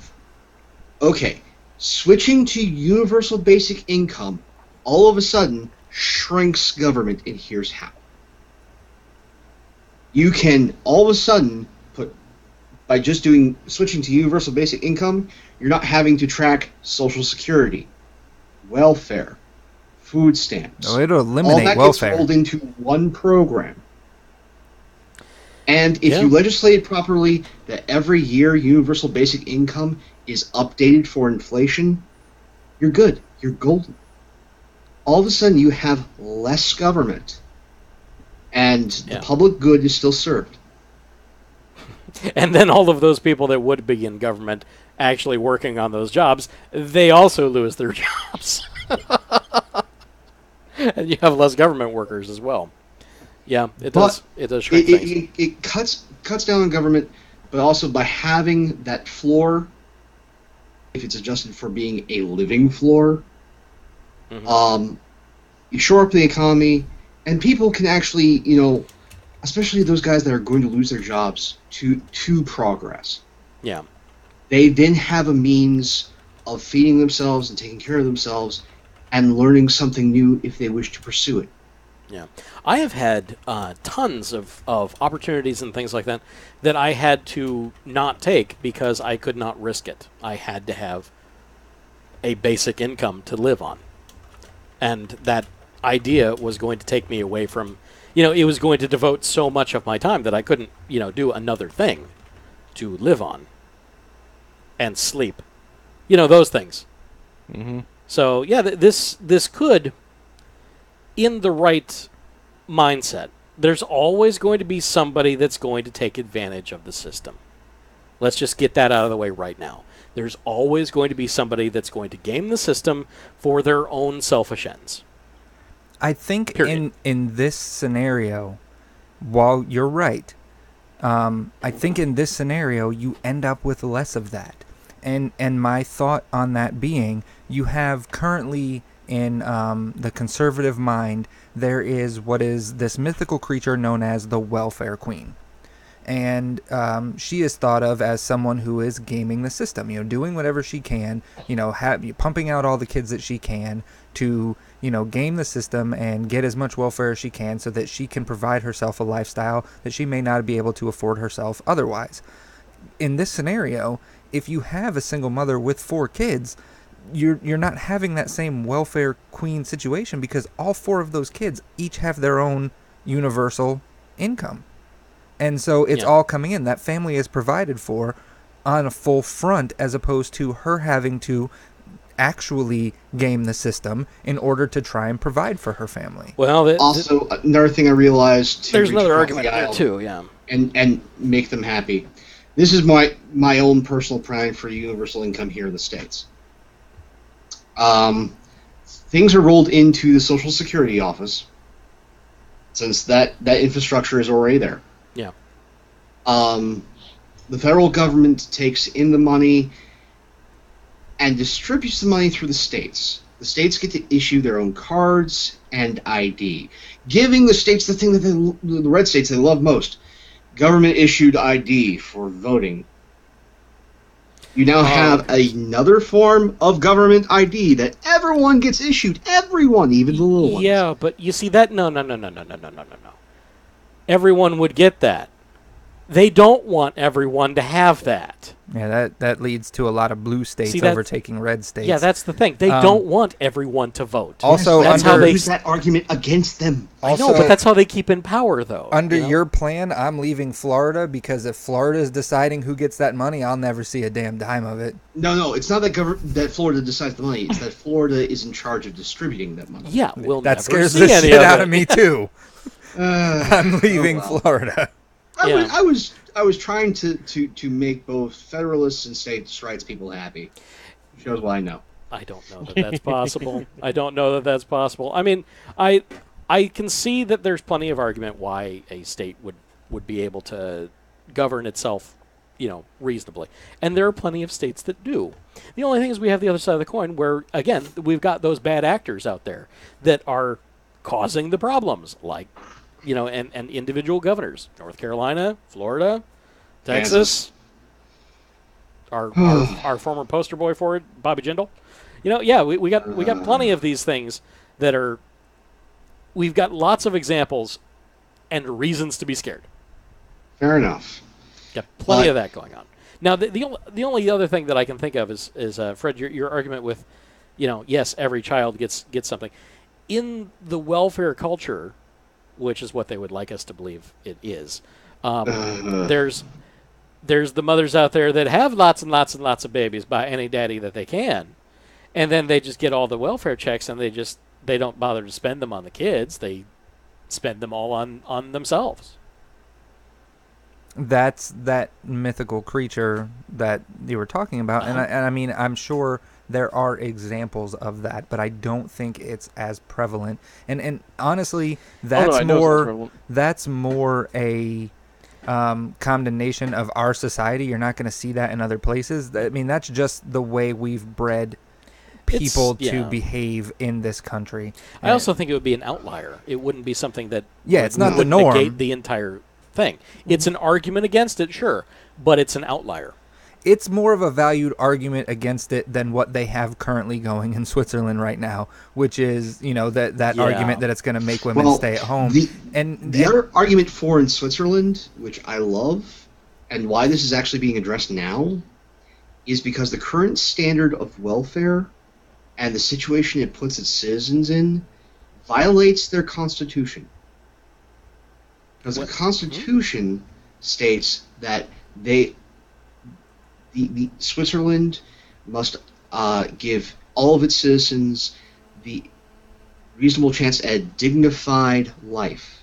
Okay, switching to universal basic income all of a sudden shrinks government, and here's how. You can all of a sudden. By just doing switching to universal basic income, you're not having to track Social Security, welfare, food stamps. No, it'll eliminate welfare. All that welfare. Gets rolled into one program. And if yeah. you legislate properly that every year universal basic income is updated for inflation, you're good. You're golden. All of a sudden, you have less government, and yeah. the public good is still served. And then all of those people that would be in government actually working on those jobs, they also lose their jobs. And you have less government workers as well. Yeah, it but does. It does shrink it, things. It, it cuts cuts down on government, but also by having that floor, if it's adjusted for being a living floor, mm-hmm. um, you shore up the economy, and people can actually, you know, especially those guys that are going to lose their jobs to to progress. Yeah. They then have a means of feeding themselves and taking care of themselves and learning something new if they wish to pursue it. Yeah. I have had uh, tons of, of opportunities and things like that that I had to not take because I could not risk it. I had to have a basic income to live on. And that idea was going to take me away from... You know, it was going to devote so much of my time that I couldn't, you know, do another thing to live on and sleep. You know, those things. Mm-hmm. So, yeah, th- this this could, in the right mindset, there's always going to be somebody that's going to take advantage of the system. Let's just get that out of the way right now. There's always going to be somebody that's going to game the system for their own selfish ends. I think in, in this scenario, while you're right, um, I think in this scenario you end up with less of that. And and my thought on that being, you have currently in um, the conservative mind, there is what is this mythical creature known as the welfare queen. And um, she is thought of as someone who is gaming the system, you know, doing whatever she can, you know, have, pumping out all the kids that she can to... you know, game the system and get as much welfare as she can so that she can provide herself a lifestyle that she may not be able to afford herself otherwise. In this scenario, if you have a single mother with four kids, you're you're not having that same welfare queen situation because all four of those kids each have their own universal income. And so it's yeah. all coming in. That family is provided for on a full front as opposed to her having to actually game the system in order to try and provide for her family. Well, that, also that, another thing I realized to there's another argument the there too, yeah, and and make them happy. This is my my own personal pride for universal income here in the States. Um, things are rolled into the Social Security office, since that, that infrastructure is already there. Yeah. Um, the federal government takes in the money and distributes the money through the states. The states get to issue their own cards and I D, giving the states the thing that they, the red states they love most, government-issued I D for voting. You now have another form of government I D that everyone gets issued. Everyone, even the little ones. Yeah, but you see that? No, no, no, no, no, no, no, no, no. Everyone would get that. They don't want everyone to have that. Yeah, that, that leads to a lot of blue states see, overtaking red states. Yeah, that's the thing. They um, don't want everyone to vote. Also, that's under, how they use that argument against them. Also, I know, but that's how they keep in power, though. Under you know? your plan, I'm leaving Florida because if Florida is deciding who gets that money, I'll never see a damn dime of it. No, no, it's not that gov- that Florida decides the money. It's that Florida is in charge of distributing that money. Yeah, we'll that never scares the shit of out of me too. uh, I'm leaving oh, well. Florida. I, yeah. was, I was I was trying to, to, to make both Federalists and states' rights people happy. Shows what I know. I don't know that that's possible. I don't know that that's possible. I mean, I I can see that there's plenty of argument why a state would, would be able to govern itself, you know, reasonably. And there are plenty of states that do. The only thing is we have the other side of the coin where, again, we've got those bad actors out there that are causing the problems, like... You know, and, and individual governors. North Carolina, Florida, Texas. Our, our our former poster boy for it, Bobby Jindal. You know, yeah, we, we got we got plenty of these things that are we've got lots of examples and reasons to be scared. Fair enough. Got plenty but. of that going on. Now the the, the only other thing that I can think of is is uh, Fred, your your argument with, you know, yes, every child gets gets something. In the welfare culture, which is what they would like us to believe it is. Um, uh, there's there's the mothers out there that have lots and lots and lots of babies by any daddy that they can, and then they just get all the welfare checks and they just they don't bother to spend them on the kids. They spend them all on, on themselves. That's that mythical creature that you were talking about, uh-huh. and I, and I mean I'm sure. There are examples of that, but I don't think it's as prevalent. And and honestly, that's oh, no, more that's more a um, condemnation of our society. You're not going to see that in other places. I mean, that's just the way we've bred people yeah. to behave in this country. I and also think it would be an outlier. It wouldn't be something that yeah, it's not the norm. Negate the entire thing. It's an argument against it, sure, but it's an outlier. It's more of a valued argument against it than what they have currently going in Switzerland right now, which is, you know, that, that yeah. argument that it's going to make women well, stay at home. The, and the and, other argument for in Switzerland, which I love, and why this is actually being addressed now, is because the current standard of welfare and the situation it puts its citizens in violates their constitution. Because the constitution mm-hmm. states that they... The, the Switzerland must uh, give all of its citizens the reasonable chance at a dignified life.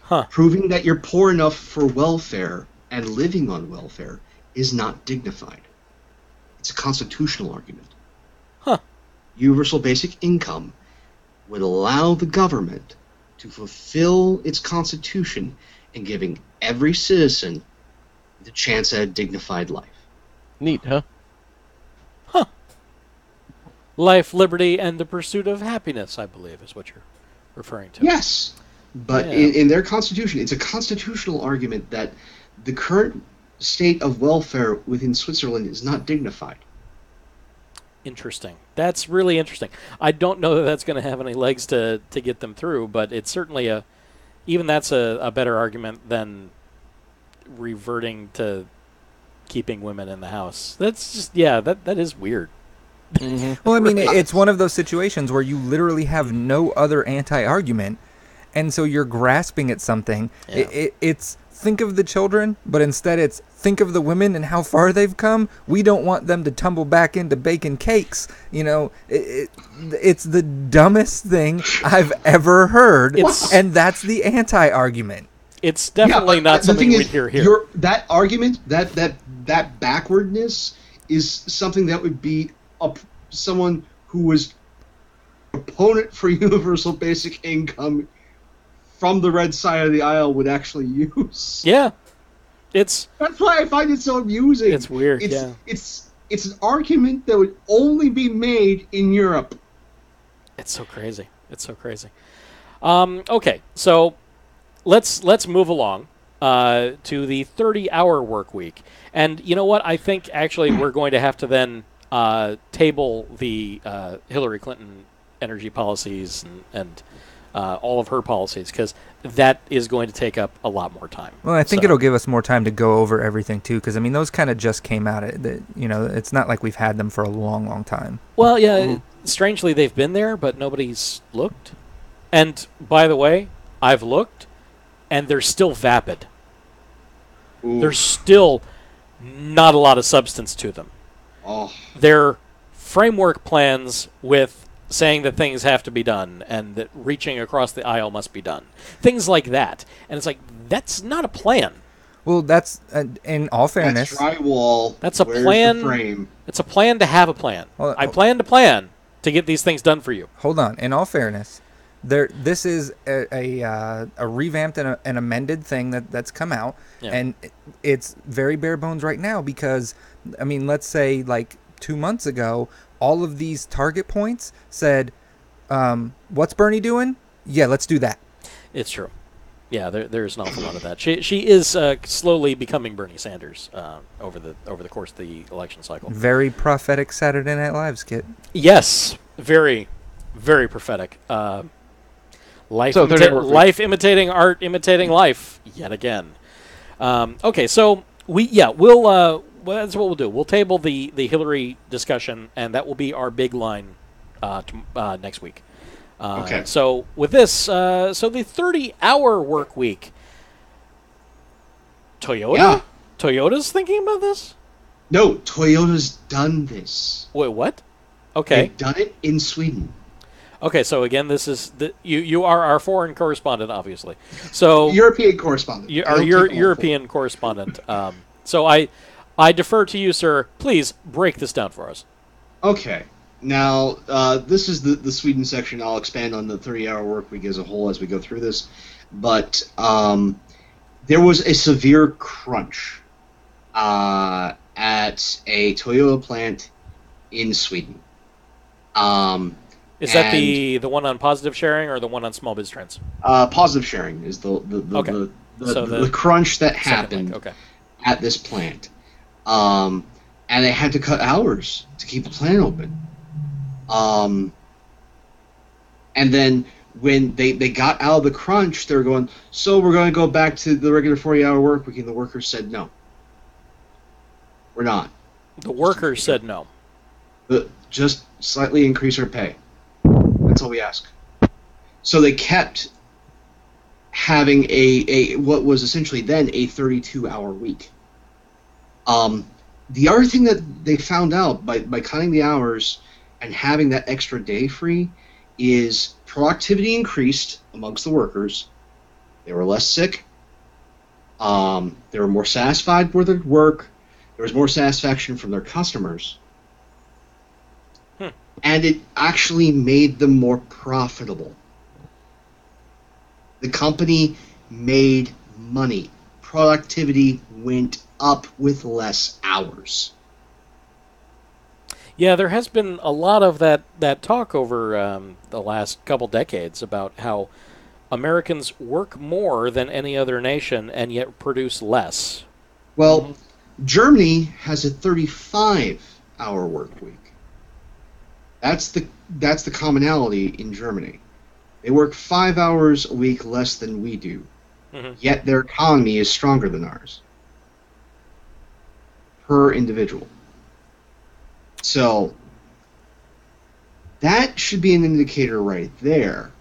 Huh. Proving that you're poor enough for welfare and living on welfare is not dignified. It's a constitutional argument. Huh. Universal basic income would allow the government to fulfill its constitution in giving every citizen the chance at a dignified life. Neat, huh? Huh. Life, liberty, and the pursuit of happiness, I believe, is what you're referring to. Yes. But yeah. in, in their constitution, it's a constitutional argument that the current state of welfare within Switzerland is not dignified. Interesting. That's really interesting. I don't know that that's going to have any legs to, to get them through, but it's certainly a... Even that's a, a better argument than... reverting to keeping women in the house. That's just, yeah, that that is weird. Mm-hmm. Well, I mean, it's one of those situations where you literally have no other anti-argument, and so you're grasping at something. Yeah. It, it, it's think of the children, but instead it's think of the women and how far they've come. We don't want them to tumble back into baking cakes. You know, it, it, it's the dumbest thing I've ever heard, it's, and that's the anti-argument. It's definitely yeah, not something we'd hear here. Your, that argument, that, that that backwardness, is something that would be up someone who was proponent for universal basic income from the red side of the aisle would actually use. Yeah. It's That's why I find it so amusing. It's weird, it's, yeah. It's, it's an argument that would only be made in Europe. It's so crazy. It's so crazy. Um, okay, so let's let's move along uh, to the thirty-hour work week. And you know what? I think actually we're going to have to then uh, table the uh, Hillary Clinton energy policies and, and uh, all of her policies, because that is going to take up a lot more time. Well, I think so. It'll give us more time to go over everything, too, because, I mean, those kind of just came out. That, you know, it's not like we've had them for a long, long time. Well, yeah, mm. strangely, they've been there, but nobody's looked. And, by the way, I've looked, and they're still vapid. Ooh. There's still not a lot of substance to them. Oh. They're framework plans with saying that things have to be done and that reaching across the aisle must be done. Things like that. And it's like, that's not a plan. Well, that's, uh, in all fairness... That's drywall. That's a Where's plan. Frame? It's a plan to have a plan. Well, I plan to plan to get these things done for you. Hold on. In all fairness... There, this is a a, uh, a revamped and a, an amended thing that, that's come out, yeah. and it's very bare bones right now because, I mean, let's say like two months ago, all of these target points said, um, "What's Bernie doing? Yeah, let's do that." It's true. Yeah, there, there's an awful lot of that. She she is uh, slowly becoming Bernie Sanders uh, over the over the course of the election cycle. Very prophetic Saturday Night Live skit. Yes, very, very prophetic. Uh, Life, so imita- life imitating art, imitating life yet again. Um, okay, so we yeah we'll uh, well, that's what we'll do. We'll table the, the Hillary discussion, and that will be our big line uh, to, uh, next week. Uh, okay. So with this, uh, so the thirty-hour work week. Toyota, yeah. Toyota's thinking about this. No, Toyota's done this. Wait, what? Okay, they've done it in Sweden. Okay, so again, this is the, you. You are our foreign correspondent, obviously. So European correspondent. You, our Euro, European correspondent. Um, so I, I defer to you, sir. Please break this down for us. Okay. Now, uh, this is the, the Sweden section. I'll expand on the thirty-hour work week as a whole as we go through this. But um, there was a severe crunch uh, at a Toyota plant in Sweden. Um. Is and that the, the one on positive sharing or the one on small biz trends? Uh, positive sharing is the the the, okay. the, the, so the, the crunch that happened okay. at this plant, um, and they had to cut hours to keep the plant open. Um, and then when they, they got out of the crunch, they were going, so we're going to go back to the regular forty-hour work week, and the workers said no. We're not. The workers said no. The, just slightly increase our pay. That's all we ask. So they kept having a, a what was essentially then a thirty-two-hour week. Um, the other thing that they found out by, by cutting the hours and having that extra day free is productivity increased amongst the workers. They were less sick. Um, they were more satisfied with their work. There was more satisfaction from their customers. And it actually made them more profitable. The company made money. Productivity went up with less hours. Yeah, there has been a lot of that, that talk over um, the last couple decades about how Americans work more than any other nation and yet produce less. Well, Germany has a thirty-five-hour work week. That's the that's the commonality in Germany. They work five hours a week less than we do, mm-hmm. yet their economy is stronger than ours per individual. So that should be an indicator right there,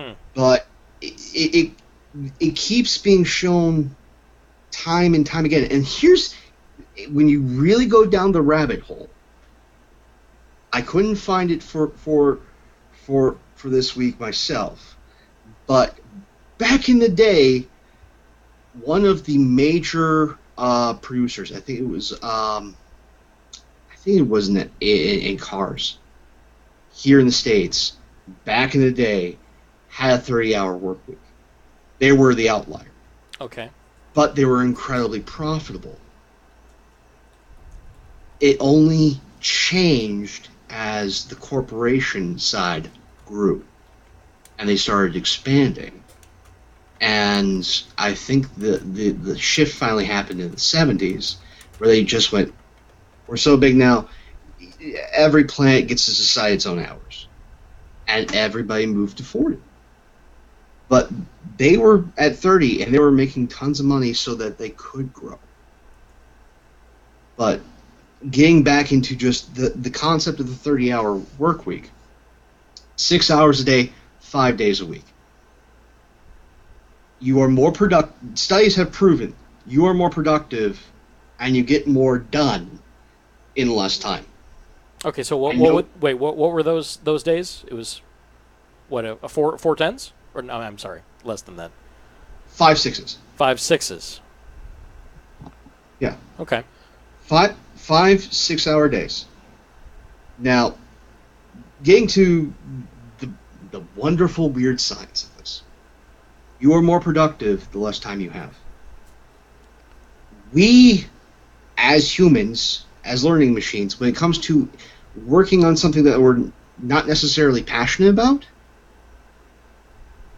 hmm. but it, it it keeps being shown time and time again. And here's when you really go down the rabbit hole. I couldn't find it for, for for for this week myself, but back in the day, one of the major uh, producers, I think it was, um, I think it wasn't in, in, in cars, here in the States, back in the day, had a thirty-hour work week. They were the outlier. Okay. But they were incredibly profitable. It only changed as the corporation side grew, and they started expanding. And I think the, the, the shift finally happened in the seventies, where they just went, we're so big now, every plant gets to decide its own hours. And everybody moved to forty. But they were at thirty, and they were making tons of money so that they could grow. But getting back into just the, the concept of the thirty-hour work week, six hours a day, five days a week. You are more productive. Studies have proven you are more productive and you get more done in less time. Okay, so what? what no, would, wait, what? What were those those days? It was what a, a four four tens? Or no, I'm sorry, less than that. Five sixes. Five sixes. Yeah. Okay. Five five six hour days. Now, getting to the the wonderful weird science of this. You are more productive the less time you have. We, as humans, as learning machines, when it comes to working on something that we're not necessarily passionate about,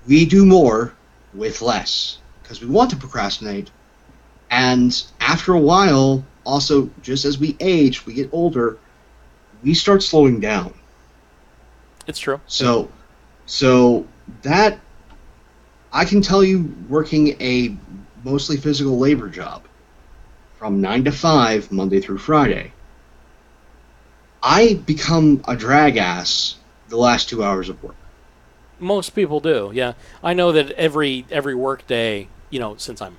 we do more with less because we want to procrastinate. And after a while, also, just as we age, we get older, we start slowing down. It's true. So, so that... I can tell you working a mostly physical labor job from nine to five, Monday through Friday, I become a drag ass the last two hours of work. Most people do, yeah. I know that every every work day, you know, since I'm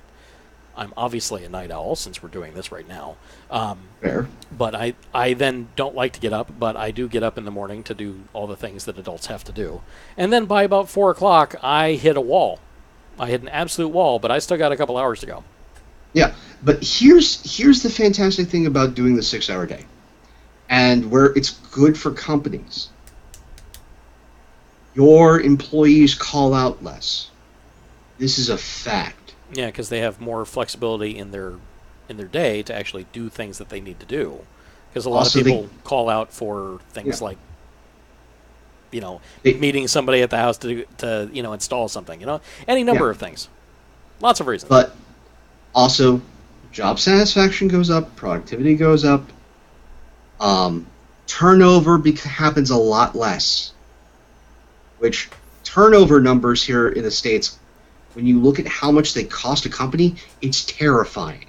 I'm obviously a night owl since we're doing this right now. Um, Fair. But I, I then don't like to get up, but I do get up in the morning to do all the things that adults have to do. And then by about four o'clock, I hit a wall. I hit an absolute wall, but I still got a couple hours to go. Yeah, but here's here's the fantastic thing about doing the six-hour day and where it's good for companies. Your employees call out less. This is a fact. Yeah, because they have more flexibility in their in their day to actually do things that they need to do. Because a lot also of people they, call out for things yeah. like, you know, they, meeting somebody at the house to to you know install something. You know, any number yeah. of things, lots of reasons. But also, job satisfaction goes up, productivity goes up, um, turnover be- happens a lot less. Which turnover numbers here in the States, when you look at how much they cost a company, it's terrifying.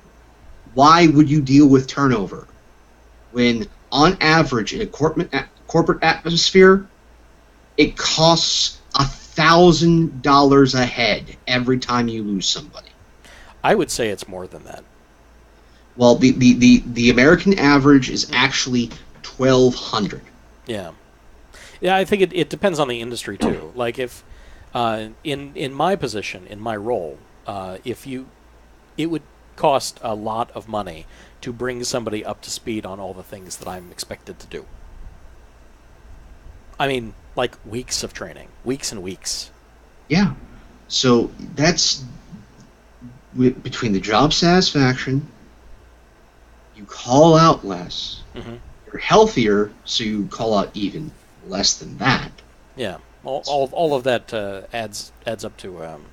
Why would you deal with turnover when, on average, in a corporate corporate atmosphere, it costs a thousand dollars a head every time you lose somebody? I would say it's more than that. Well, the the the, the American average is actually twelve hundred. Yeah, yeah. I think it it depends on the industry too. Like if. Uh, in in my position, in my role, uh, if you, it would cost a lot of money to bring somebody up to speed on all the things that I'm expected to do. I mean, like weeks of training, weeks and weeks. Yeah. So that's w- between the job satisfaction, you call out less, mm-hmm. you're healthier, so you call out even less than that. Yeah. All, all, all of that uh, adds adds up to. Um,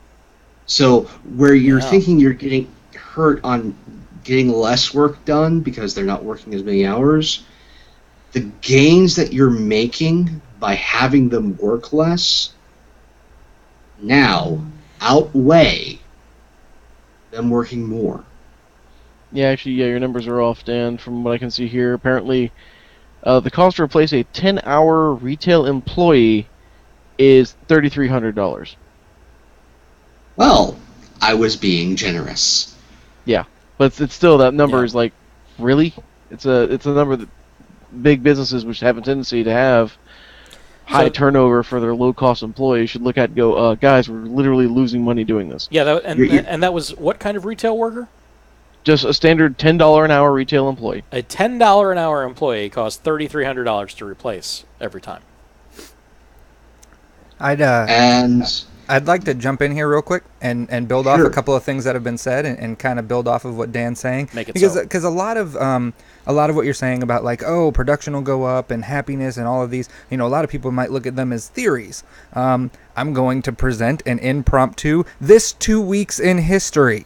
so where you're yeah. thinking you're getting hurt on getting less work done because they're not working as many hours, the gains that you're making by having them work less now outweigh them working more. Yeah, actually, yeah, your numbers are off, Dan, from what I can see here. Apparently, uh, the cost to replace a ten-hour retail employee is thirty-three hundred dollars. Well, I was being generous. Yeah, but it's, it's still, that number yeah. is like, really? It's a it's a number that big businesses, which have a tendency to have high so, turnover for their low-cost employees, should look at and go, uh, guys, we're literally losing money doing this. Yeah, that, and you're, you're, and that was what kind of retail worker? Just a standard ten dollars an hour retail employee. A ten dollars an hour employee costs thirty-three hundred dollars to replace every time. I'd uh, and I'd like to jump in here real quick and, and build sure. off a couple of things that have been said and, and kind of build off of what Dan's saying. Make it because so. Because a lot of um a lot of what you're saying about like, oh, production will go up and happiness and all of these, you know, a lot of people might look at them as theories. Um, I'm going to present an impromptu this two weeks in history,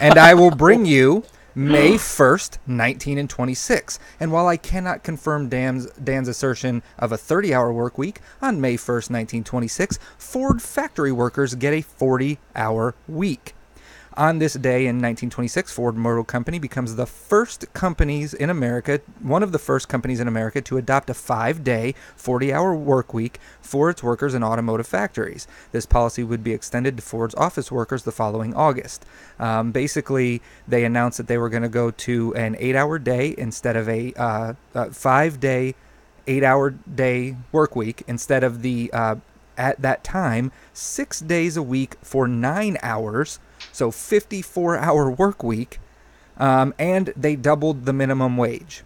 and I will bring you May first, nineteen twenty-six. And while I cannot confirm Dan's, Dan's assertion of a thirty-hour work week, on May first, nineteen twenty-six, Ford factory workers get a forty-hour week. On this day in nineteen twenty-six, Ford Motor Company becomes the first companies in America, one of the first companies in America to adopt a five-day, forty-hour work week for its workers in automotive factories. This policy would be extended to Ford's office workers the following August. Um, basically, they announced that they were going to go to an eight-hour day instead of a, uh, a five-day, eight-hour day work week instead of the, uh, at that time, six days a week for nine hours. So fifty-four hour work week, um, and they doubled the minimum wage.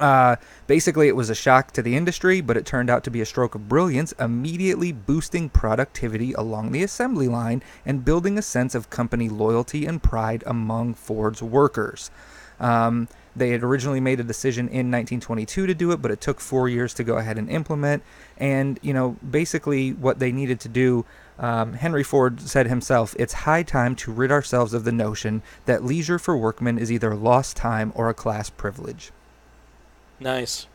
Uh, basically, it was a shock to the industry, but it turned out to be a stroke of brilliance, immediately boosting productivity along the assembly line and building a sense of company loyalty and pride among Ford's workers. Um, they had originally made a decision in nineteen twenty-two to do it, but it took four years to go ahead and implement. And, you know, basically what they needed to do, Um, Henry Ford said himself, it's high time to rid ourselves of the notion that leisure for workmen is either lost time or a class privilege. Nice.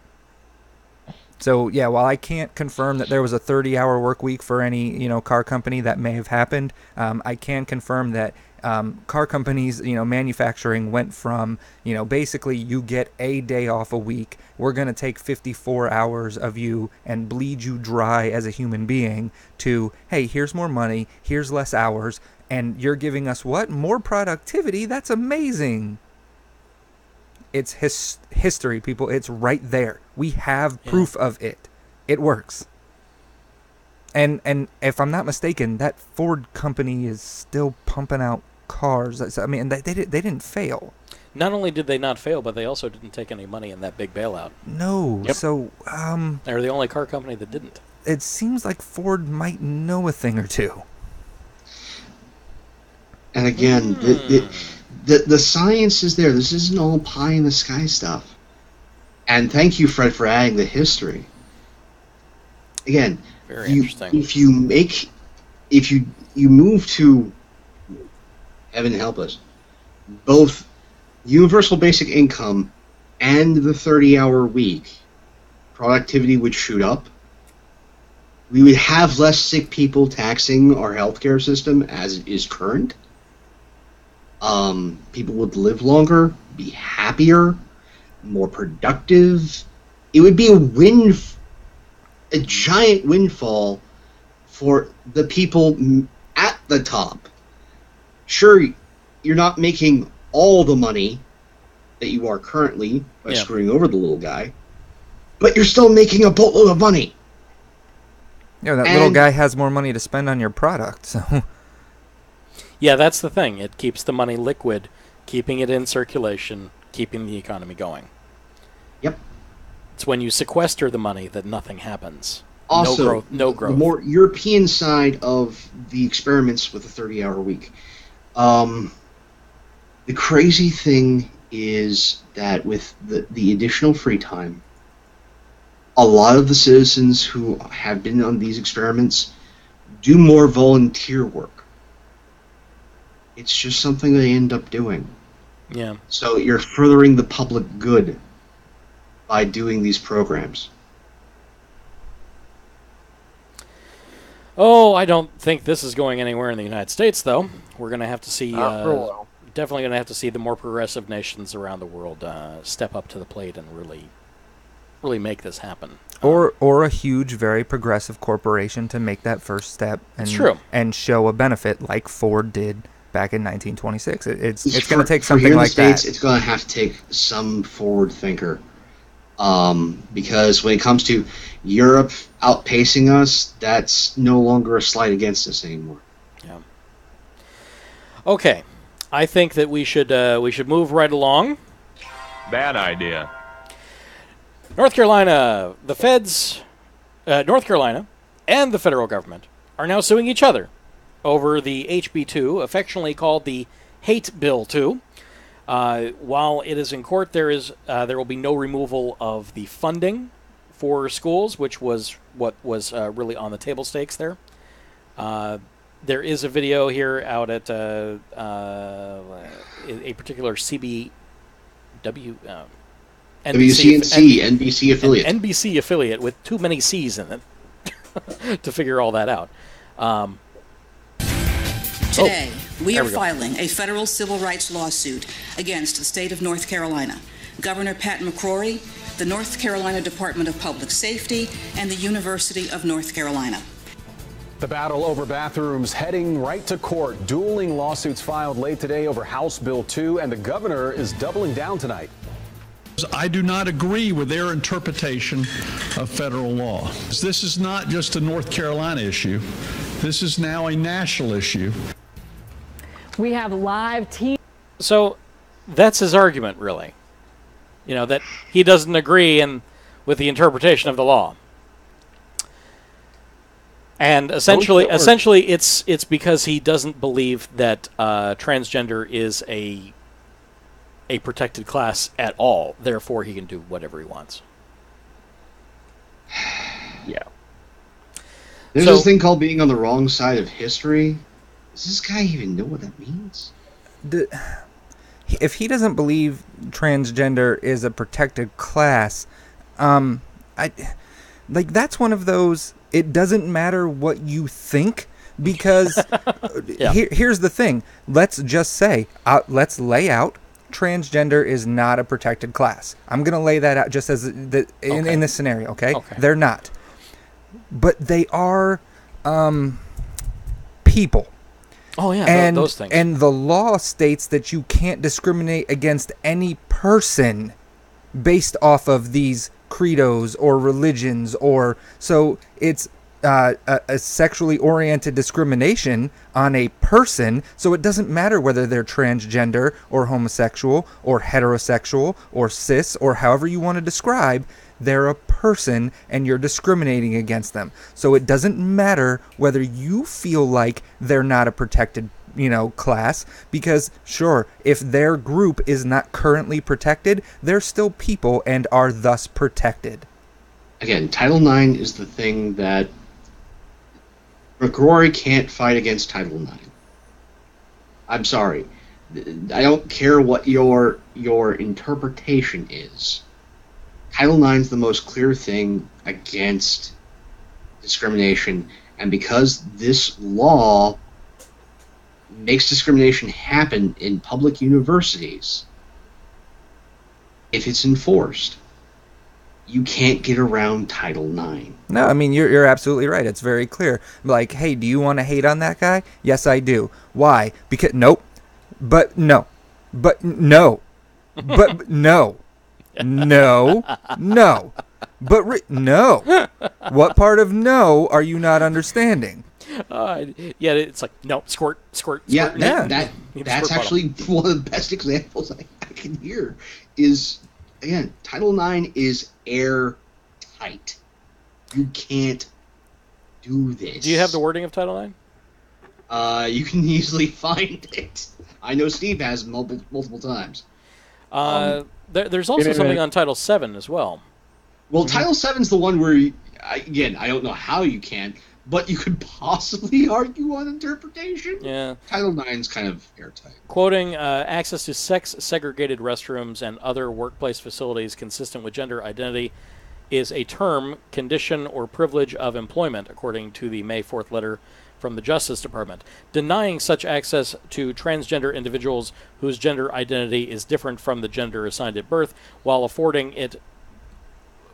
So, yeah, while I can't confirm that there was a thirty-hour work week for any, you know, car company that may have happened, um, I can confirm that um, car companies, you know, manufacturing went from, you know, basically you get a day off a week. We're going to take fifty-four hours of you and bleed you dry as a human being to, hey, here's more money, here's less hours, and you're giving us what? More productivity? That's amazing. It's his- history, people. It's right there. We have proof yeah. of it. It works. And and if I'm not mistaken, that Ford company is still pumping out cars. I mean, they they, they didn't fail. Not only did they not fail, but they also didn't take any money in that big bailout. No. Yep. So um, they were the only car company that didn't. It seems like Ford might know a thing or two. And again, mm. it, it, the the science is there. This isn't all pie in the sky stuff. And thank you, Fred, for adding the history. Again, very you, interesting. If you make, if you you move to, heaven help us, both universal basic income and the thirty-hour week, productivity would shoot up. We would have less sick people taxing our healthcare system as it is current. Um, people would live longer, be happier, more productive. It would be a win, a giant windfall for the people at the top. Sure, you're not making all the money that you are currently by yeah. screwing over the little guy, but you're still making a boatload of money. Yeah, that and little guy has more money to spend on your product, so... Yeah, that's the thing. It keeps the money liquid, keeping it in circulation, keeping the economy going. Yep. It's when you sequester the money that nothing happens. Also, no growth. No growth. The more European side of the experiments with the thirty-hour week. Um, the crazy thing is that with the, the additional free time, a lot of the citizens who have been on these experiments do more volunteer work. It's just something they end up doing. Yeah. So you're furthering the public good by doing these programs. Oh, I don't think this is going anywhere in the United States, though. We're going to have to see... Not for a while. Uh, definitely going to have to see the more progressive nations around the world uh, step up to the plate and really... really make this happen. Or or a huge, very progressive corporation to make that first step and, true. and show a benefit like Ford did back in nineteen twenty-six. It, it's it's going to take something like States, that. It's going to have to take some forward thinker um, because when it comes to Europe outpacing us, that's no longer a slight against us anymore. Yeah. Okay. I think that we should uh, we should move right along. Bad idea. North Carolina, the feds, uh, North Carolina, and the federal government are now suing each other over the H B two, affectionately called the Hate Bill two. Uh, while it is in court, there is uh, there will be no removal of the funding for schools, which was what was uh, really on the table stakes there. Uh, there is a video here out at uh, uh, a particular C B W... Uh, N B C, W C N C, N B C, N B C affiliate. N B C affiliate with too many C's in it to figure all that out. Um, Today, oh, we are we filing a federal civil rights lawsuit against the state of North Carolina, Governor Pat McCrory, the North Carolina Department of Public Safety, and the University of North Carolina. The battle over bathrooms heading right to court. Dueling lawsuits filed late today over House Bill two, and the governor is doubling down tonight. I do not agree with their interpretation of federal law. This is not just a North Carolina issue. This is now a national issue. We have live team. So that's his argument, really. You know, that he doesn't agree in, with the interpretation of the law. And essentially, oh, essentially, it's it's because he doesn't believe that uh, transgender is a... a protected class at all. Therefore, he can do whatever he wants. Yeah. There's so, this thing called being on the wrong side of history. Does this guy even know what that means? The, if he doesn't believe transgender is a protected class, um, I like that's one of those. It doesn't matter what you think. Because yeah. here, here's the thing. Let's just say, uh, let's lay out. Transgender is not a protected class. I'm going to lay that out just as the, in, okay. in this scenario, okay? okay? They're not. But they are um, people. Oh, yeah, and, those things. And the law states that you can't discriminate against any person based off of these credos or religions or... So it's uh, a, a sexually oriented discrimination on a person, so it doesn't matter whether they're transgender or homosexual or heterosexual or cis or however you want to describe. They're a person and you're discriminating against them. So it doesn't matter whether you feel like they're not a protected, you know, class, because sure, if their group is not currently protected, they're still people and are thus protected. Again, Title nine is the thing that McCrory can't fight against. Title nine. I'm sorry. I don't care what your your interpretation is. Title nine is the most clear thing against discrimination, and because this law makes discrimination happen in public universities, if it's enforced, you can't get around Title nine. No, I mean, you're you're absolutely right. It's very clear. Like, hey, do you want to hate on that guy? Yes, I do. Why? Because, nope. But, no. But, no. But, no. No. No. But, re- no. What part of no are you not understanding? Uh, yeah, it's like, no, squirt, squirt, squirt. Yeah, that, yeah. that that's squirt actually bottle. One of the best examples I, I can hear is... Again, Title nine is airtight. You can't do this. Do you have the wording of Title nine? Uh, you can easily find it. I know Steve has multiple, multiple times. Uh, um, there, there's also it, it, something it, it, on Title seven as well. Well, mm-hmm. Title seven is the one where, you, again, I don't know how you can, but you could possibly argue on interpretation. Yeah. Title nine's kind of airtight. Quoting, uh, access to sex-segregated restrooms and other workplace facilities consistent with gender identity is a term, condition, or privilege of employment, according to the May fourth letter from the Justice Department. Denying such access to transgender individuals whose gender identity is different from the gender assigned at birth, while affording it,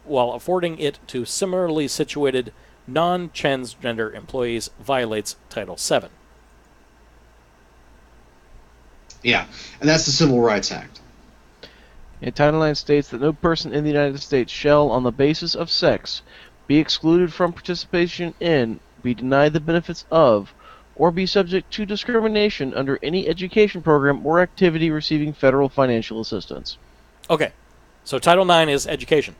while affording it to similarly situated non-transgender employees violates Title seven. Yeah, and that's the Civil Rights Act. And Title nine states that no person in the United States shall, on the basis of sex, be excluded from participation in, be denied the benefits of, or be subject to discrimination under any education program or activity receiving federal financial assistance. Okay, so Title nine is education.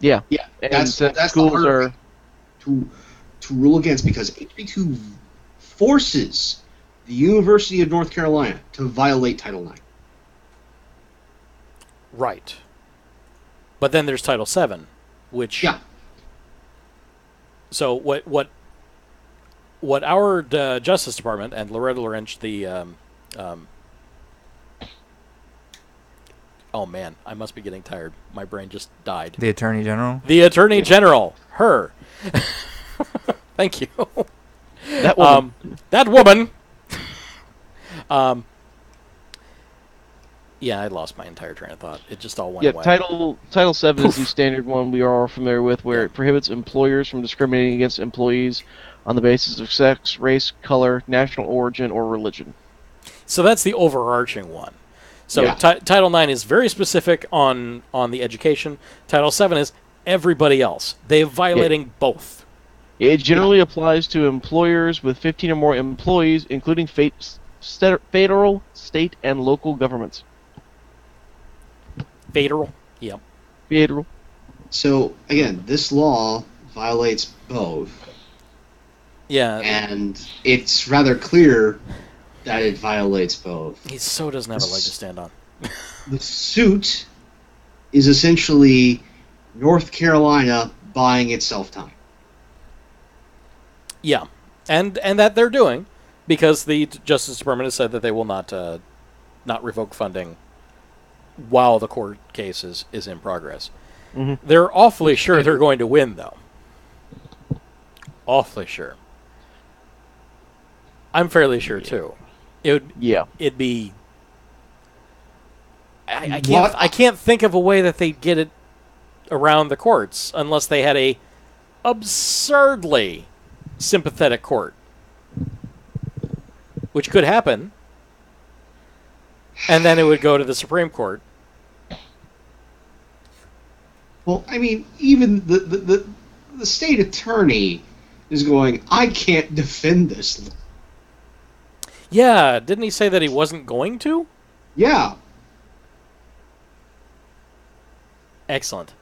Yeah. Yeah, and that's, uh, that's schools are... To, to rule against because H B two forces the University of North Carolina to violate Title nine. Right. But then there's Title seven, which... Yeah. So what what what our uh, Justice Department and Loretta Lynch, the... Um, um, oh, man, I must be getting tired. My brain just died. The Attorney General? The Attorney General. Her. Thank you. That woman. Um, that woman. um, yeah, I lost my entire train of thought. It just all went yeah, away. Title Title seven is the standard one we are all familiar with, where it prohibits employers from discriminating against employees on the basis of sex, race, color, national origin, or religion. So that's the overarching one. So yeah. t- Title nine is very specific on, on the education. Title seven is everybody else. They're violating yeah. both. It generally yeah. applies to employers with fifteen or more employees, including fate, st- federal, state, and local governments. Federal? Yep. Federal. So, again, this law violates both. Yeah. And it's rather clear that it violates both. He so doesn't have the a leg to stand on. The suit is essentially North Carolina buying itself time. Yeah, and and that they're doing, because the Justice Department has said that they will not uh, not revoke funding while the court case is, is in progress. Mm-hmm. They're awfully sure they're going to win, though. Awfully sure. I'm fairly sure too. It would, yeah. It'd be. I, I can't. What? I can't think of a way that they'd get it around the courts unless they had a absurdly sympathetic court, which could happen, and then it would go to the Supreme Court. Well, I mean, even the the, the, the state attorney is going, I can't defend this. Yeah, didn't he say that he wasn't going to? Yeah. Excellent.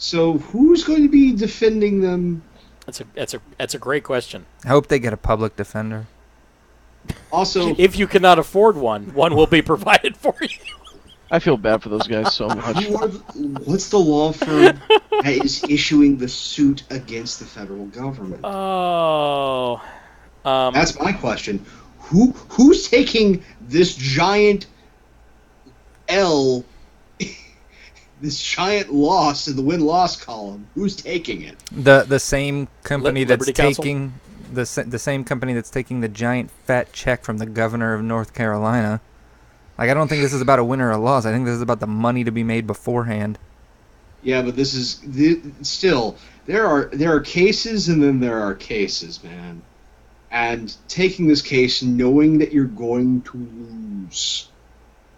So who's going to be defending them? That's a that's a that's a great question. I hope they get a public defender. Also, if you cannot afford one, one will be provided for you. I feel bad for those guys so much. You are, what's the law firm that is issuing the suit against the federal government? Oh, um, that's my question. Who who's taking this giant L? This giant loss in the win-loss column. Who's taking it? The the same company Liberty that's Council? taking the the same company that's taking the giant fat check from the governor of North Carolina. Like, I don't think this is about a win or a loss. I think this is about the money to be made beforehand. Yeah, but this is th- still there are there are cases and then there are cases, man. And taking this case, knowing that you're going to lose.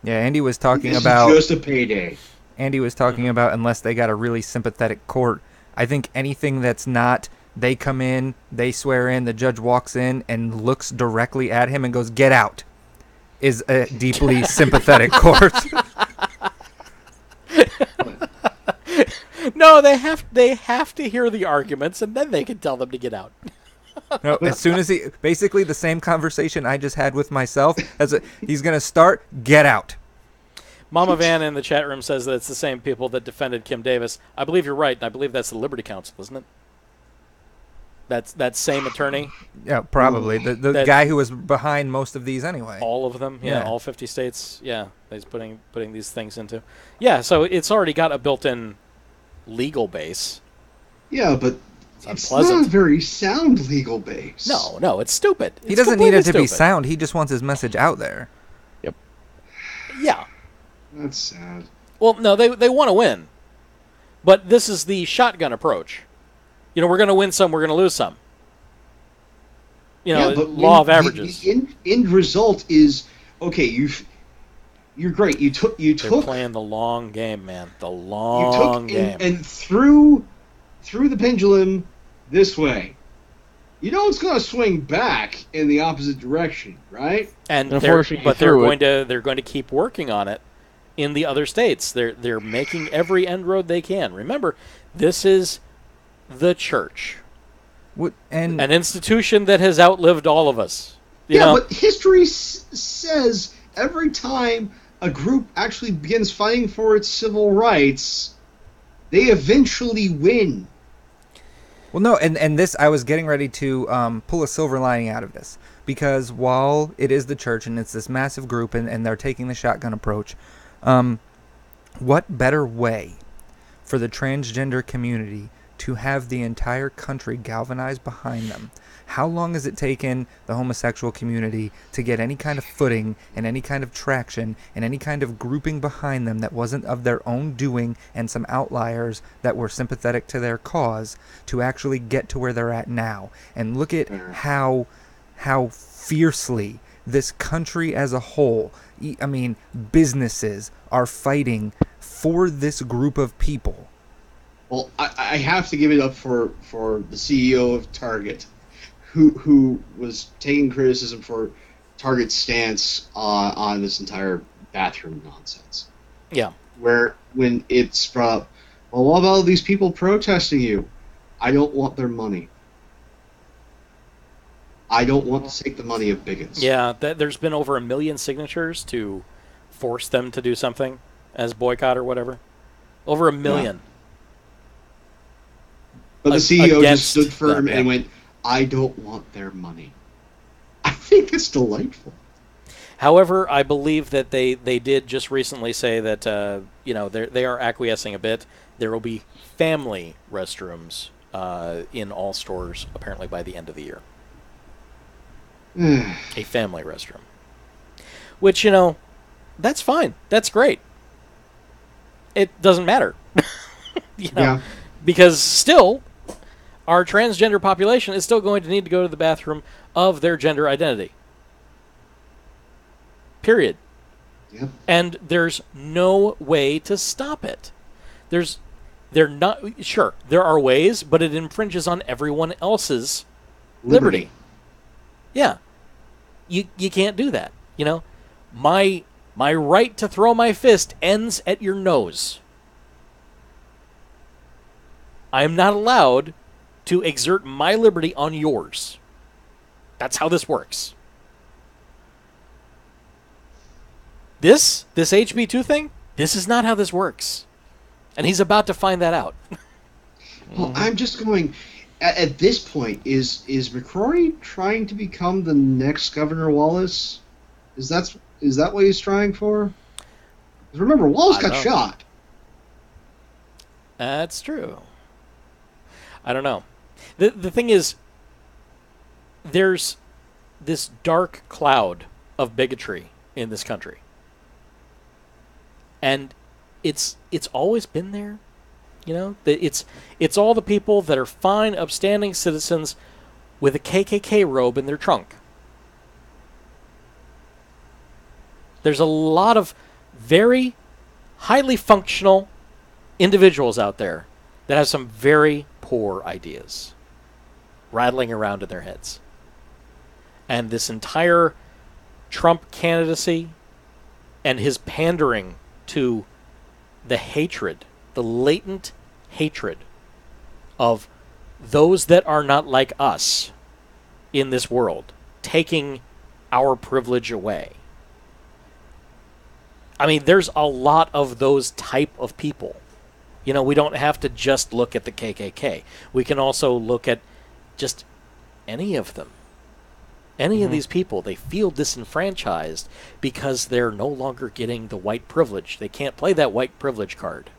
Yeah, Andy was talking this about is just a payday. Andy was talking mm-hmm. about, unless they got a really sympathetic court. I think anything that's not, they come in, they swear in, the judge walks in and looks directly at him and goes, get out, is a deeply sympathetic court. No, they have they have to hear the arguments, and then they can tell them to get out. No, as soon as he, basically the same conversation I just had with myself, as a, he's going to start, get out. Mama Van in the chat room says that it's the same people that defended Kim Davis. I believe you're right, and I believe that's the Liberty Council, isn't it? That's that same attorney? Yeah, probably. The the that, guy who was behind most of these anyway. All of them? Yeah, yeah. All fifty states. Yeah, he's putting putting these things into. Yeah, so it's already got a built-in legal base. Yeah, but it's, it's not a very sound legal base. No, no, it's stupid. It's he doesn't need it to stupid. be sound. He just wants his message out there. Yep. Yeah. That's sad. Well, no, they they want to win. But this is the shotgun approach. You know, we're going to win some, we're going to lose some. You know, yeah, but law in, of averages. The end, end result is, okay, you've, you're great. You took... you They're took, playing the long game, man. The long you took game. And, and threw, threw the pendulum this way. You know it's going to swing back in the opposite direction, right? And, and they're, but they're going, to, they're going to keep working on it. In the other states, they're they're making every end road they can. Remember, this is the church. What, and an institution that has outlived all of us. You yeah, know? But history s- says every time a group actually begins fighting for its civil rights, they eventually win. Well, no, and, and this, I was getting ready to um, pull a silver lining out of this. Because while it is the church and it's this massive group and, and they're taking the shotgun approach, um, what better way for the transgender community to have the entire country galvanized behind them? How long has it taken the homosexual community to get any kind of footing and any kind of traction and any kind of grouping behind them that wasn't of their own doing and some outliers that were sympathetic to their cause to actually get to where they're at now? And look at how how fiercely this country as a whole, I mean, businesses are fighting for this group of people. Well, I, I have to give it up for, for the C E O of Target, who who was taking criticism for Target's stance on, on this entire bathroom nonsense. Yeah. Where when it's brought up, well, what about these people protesting you? I don't want their money. I don't want to take the money of bigots. Yeah, that, there's been over a million signatures to force them to do something as boycott or whatever. Over a million. Yeah. But the C E O just stood firm them, yeah. and went, I don't want their money. I think it's delightful. However, I believe that they, they did just recently say that, uh, you know, they are acquiescing a bit. There will be family restrooms uh, in all stores, apparently, by the end of the year. A family restroom. Which, you know, that's fine. That's great. It doesn't matter. you know, yeah. Because still... our transgender population is still going to need to go to the bathroom of their gender identity. Period. Yep. And there's no way to stop it. There's, they're not, sure, there are ways, but it infringes on everyone else's liberty. liberty. Yeah. You you can't do that, you know? My my right to throw my fist ends at your nose. I am not allowed to exert my liberty on yours. That's how this works. This, this H B two thing, this is not how this works. And he's about to find that out. Well, I'm just going, at, at this point, is is McCrory trying to become the next Governor Wallace? Is that, is that what he's trying for? Because remember, Wallace got know. shot. That's true. I don't know. The the thing is, there's this dark cloud of bigotry in this country. And it's it's always been there, you know? It's it's all the people that are fine, upstanding citizens with a K K K robe in their trunk. There's a lot of very highly functional individuals out there that have some very poor ideas rattling around in their heads. And this entire Trump candidacy and his pandering to the hatred, the latent hatred of those that are not like us in this world, taking our privilege away. I mean, there's a lot of those type of people. You know, we don't have to just look at the K K K. We can also look at just any of them. Any mm-hmm. of these people, they feel disenfranchised because they're no longer getting the white privilege. They can't play that white privilege card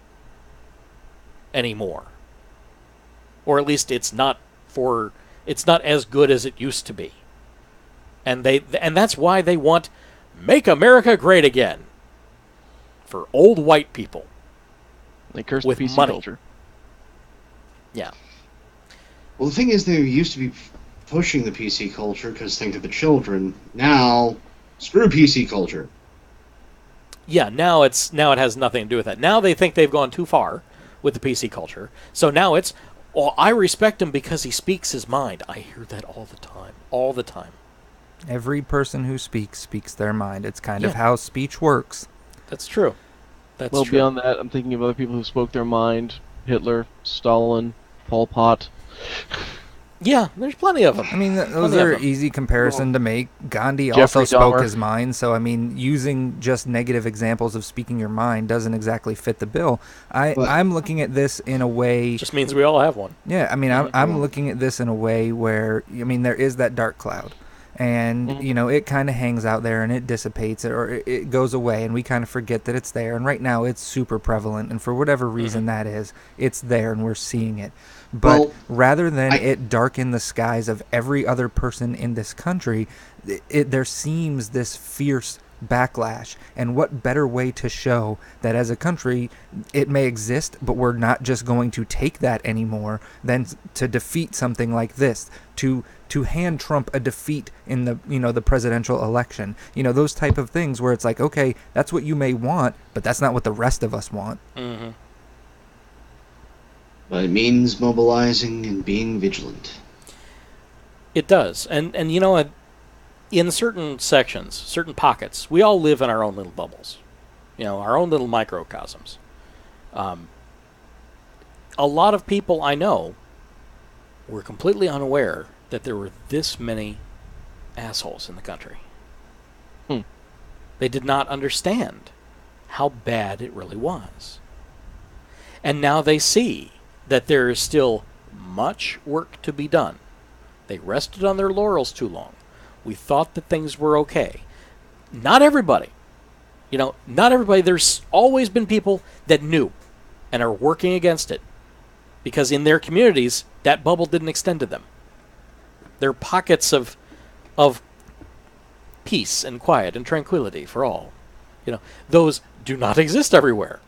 anymore. Or at least it's not for it's not as good as it used to be. And they and that's why they want Make America Great Again for old white people. They cursed with the P C money. Culture. Yeah. Well, the thing is, they used to be pushing the P C culture because think of the children. Now, screw P C culture. Yeah, now it's now it has nothing to do with that. Now they think they've gone too far with the P C culture. So now it's, oh, I respect him because he speaks his mind. I hear that all the time. All the time. Every person who speaks speaks their mind. It's kind yeah. of how speech works. That's true. That's well, true. Beyond that, I'm thinking of other people who spoke their mind. Hitler, Stalin, Pol Pot. Yeah, there's plenty of them. I mean, those are easy comparison well, to make. Gandhi Jeffrey also spoke Dahmer. his mind, so I mean, using just negative examples of speaking your mind doesn't exactly fit the bill. I, but, I'm looking at this in a way... Just means we all have one. Yeah, I mean, I'm, I'm looking at this in a way where, I mean, there is that dark cloud. And, mm-hmm. you know, it kind of hangs out there and it dissipates or it goes away and we kind of forget that it's there. And right now it's super prevalent. And for whatever reason mm-hmm. that is, it's there and we're seeing it. But well, rather than I, it darken the skies of every other person in this country, it, it, there seems this fierce backlash. And what better way to show that as a country it may exist, but we're not just going to take that anymore than to defeat something like this, to to hand Trump a defeat in the, you know, the presidential election. You know, those type of things where it's like, okay, that's what you may want, but that's not what the rest of us want. Mm-hmm. But it means mobilizing and being vigilant. It does. And, and you know, in certain sections, certain pockets, we all live in our own little bubbles. You know, our own little microcosms. Um, a lot of people I know were completely unaware that there were this many assholes in the country. Hmm. They did not understand how bad it really was. And now they see that there is still much work to be done. They rested on their laurels too long. We thought that things were okay. Not everybody. You know, not everybody. There's always been people that knew and are working against it because in their communities, that bubble didn't extend to them. There are pockets of, of peace and quiet and tranquility for all. You know, those do not exist everywhere.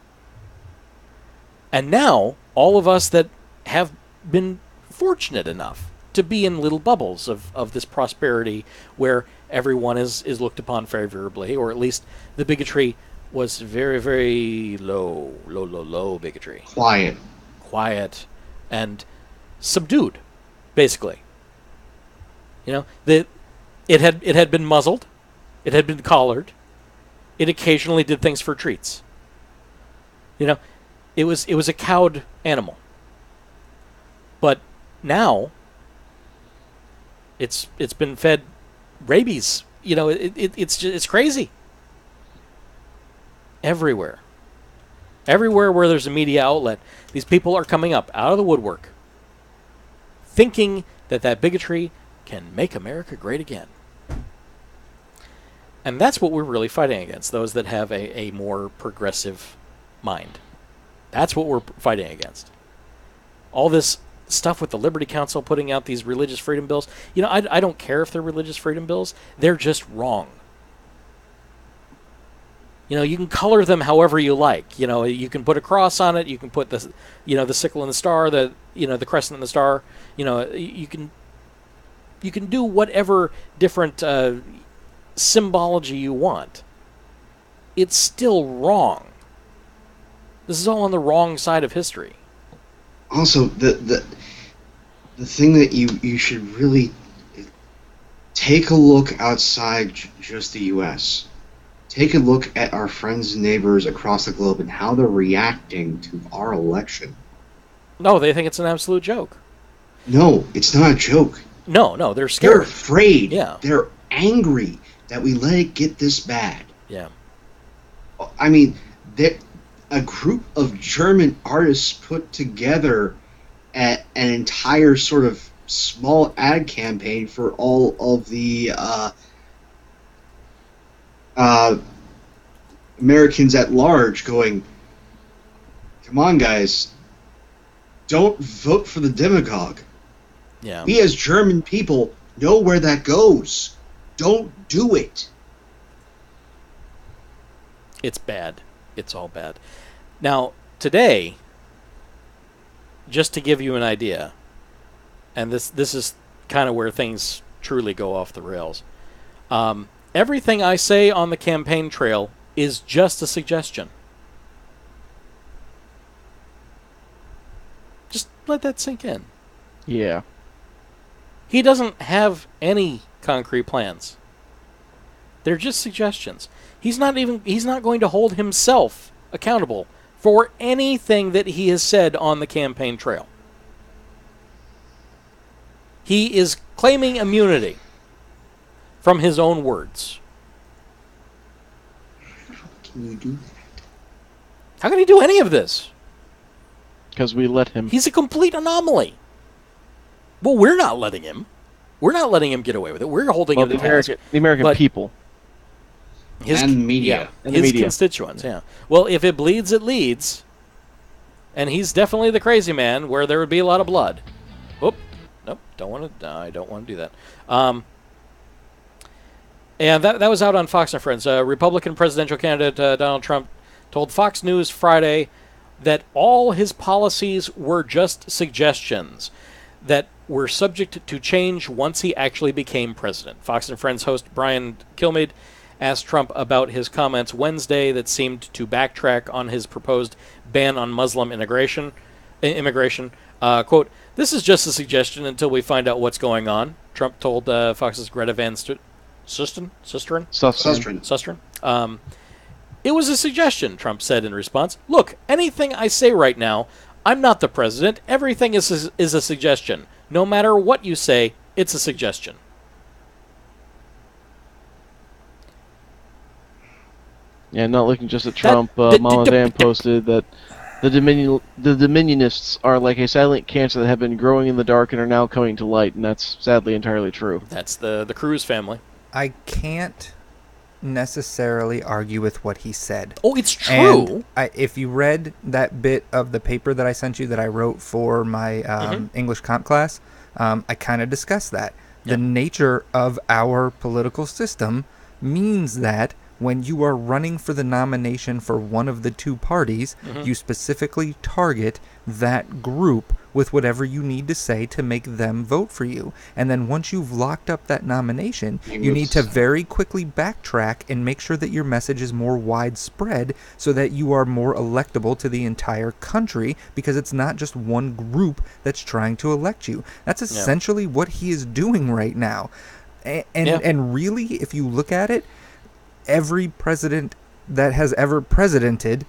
And now, all of us that have been fortunate enough to be in little bubbles of, of this prosperity where everyone is, is looked upon favorably, or at least the bigotry was very, very low, low, low, low bigotry. Quiet. Quiet and subdued, basically. You know, the, it had it had been muzzled. It had been collared. It occasionally did things for treats. You know, It was it was a cowed animal, but now it's it's been fed rabies. You know, it, it it's just, it's crazy. Everywhere, everywhere where there's a media outlet, these people are coming up out of the woodwork, thinking that that bigotry can make America great again. And that's what we're really fighting against: those that have a, a more progressive mind. That's what we're fighting against. All this stuff with the Liberty Council putting out these religious freedom bills. You know, I, I don't care if they're religious freedom bills. They're just wrong. You know, you can color them however you like. You know, you can put a cross on it. You can put the, you know, the sickle and the star, the, you know, the crescent and the star. You know, you can, you can do whatever different uh, symbology you want. It's still wrong. This is all on the wrong side of history. Also, the the, the thing that you, you should really take a look outside j- just the U S. Take a look at our friends and neighbors across the globe and how they're reacting to our election. No, they think it's an absolute joke. No, it's not a joke. No, no, they're scared. They're afraid. Yeah. They're angry that we let it get this bad. Yeah. I mean, they're... A group of German artists put together a, an entire sort of small ad campaign for all of the uh, uh, Americans at large going, come on, guys, don't vote for the demagogue. Yeah. We as German people know where that goes. Don't do it. It's bad. It's all bad. Now, today, just to give you an idea, and this this is kind of where things truly go off the rails, um, everything I say on the campaign trail is just a suggestion. Just let that sink in. Yeah. He doesn't have any concrete plans. They're just suggestions. He's not even he's not going to hold himself accountable for anything that he has said on the campaign trail. He is claiming immunity from his own words. How can you do that? How can he do any of this? Because we let him. He's a complete anomaly. Well, we're not letting him. We're not letting him get away with it. We're holding well, him to the American, the American but people. His, and media. Yeah, and his media. constituents, yeah. Well, if it bleeds, it leads. And he's definitely the crazy man where there would be a lot of blood. Oop. Nope. Don't want to. No, I don't want to do that. Um, and that that was out on Fox and Friends. Uh, Republican presidential candidate uh, Donald Trump told Fox News Friday that all his policies were just suggestions that were subject to change once he actually became president. Fox and Friends host Brian Kilmeade asked Trump about his comments Wednesday that seemed to backtrack on his proposed ban on Muslim immigration. immigration. Uh, quote, "This is just a suggestion until we find out what's going on," Trump told uh, Fox's Greta Van Stu- Susteren? Susteren? Susteren. Susteren. Um, "It was a suggestion," Trump said in response. "Look, anything I say right now, I'm not the president. Everything is a, is a suggestion. No matter what you say, it's a suggestion." Yeah, not looking just at Trump. That, uh, d- Mama d- Van d- posted that the Dominion the Dominionists are like a silent cancer that have been growing in the dark and are now coming to light, and that's sadly entirely true. That's the the Cruz family. I can't necessarily argue with what he said. Oh, it's true. I, if you read that bit of the paper that I sent you that I wrote for my um, mm-hmm. English comp class, um, I kind of discussed that. Yep. The nature of our political system means that when you are running for the nomination for one of the two parties, mm-hmm. you specifically target that group with whatever you need to say to make them vote for you. And then once you've locked up that nomination, you need to very quickly backtrack and make sure that your message is more widespread so that you are more electable to the entire country, because it's not just one group that's trying to elect you. That's essentially yeah. what he is doing right now. And, and, yeah. and really, if you look at it, every president that has ever presidented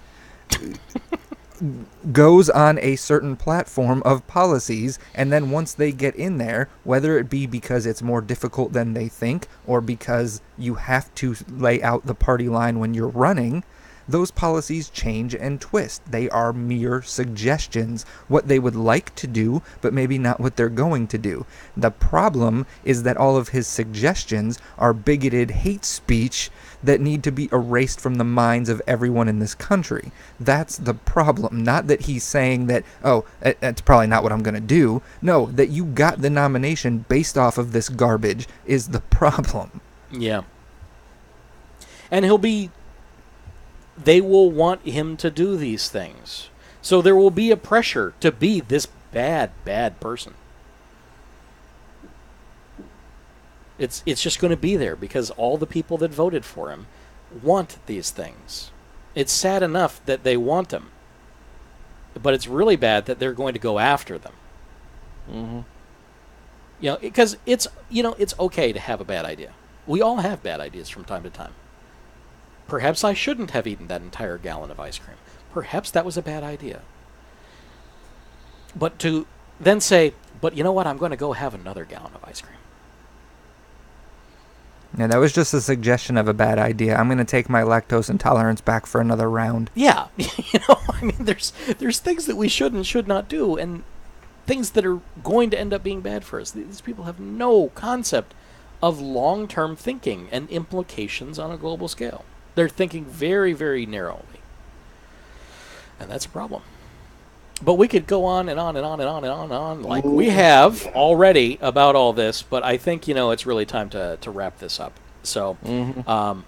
goes on a certain platform of policies, and then once they get in there, whether it be because it's more difficult than they think or because you have to lay out the party line when you're running, those policies change and twist. They are mere suggestions, what they would like to do, but maybe not what they're going to do. The problem is that all of his suggestions are bigoted hate speech that need to be erased from the minds of everyone in this country. That's the problem. Not that he's saying that, oh, that's probably not what I'm going to do. No, that you got the nomination based off of this garbage is the problem. Yeah. And he'll be... they will want him to do these things. So there will be a pressure to be this bad, bad person. It's it's just going to be there because all the people that voted for him want these things. It's sad enough that they want them, but it's really bad that they're going to go after them. Mm-hmm. You know, because it's you know it's okay to have a bad idea. We all have bad ideas from time to time. Perhaps I shouldn't have eaten that entire gallon of ice cream. Perhaps that was a bad idea. But to then say, but you know what, I'm going to go have another gallon of ice cream. Yeah, that was just a suggestion of a bad idea. I'm going to take my lactose intolerance back for another round. Yeah, you know, I mean, there's there's things that we should and should not do, and things that are going to end up being bad for us. These people have no concept of long-term thinking and implications on a global scale. They're thinking very, very narrowly. And that's a problem. But we could go on and on and on and on and on and on like we have already about all this, but I think, you know, it's really time to, to wrap this up. So, mm-hmm. um,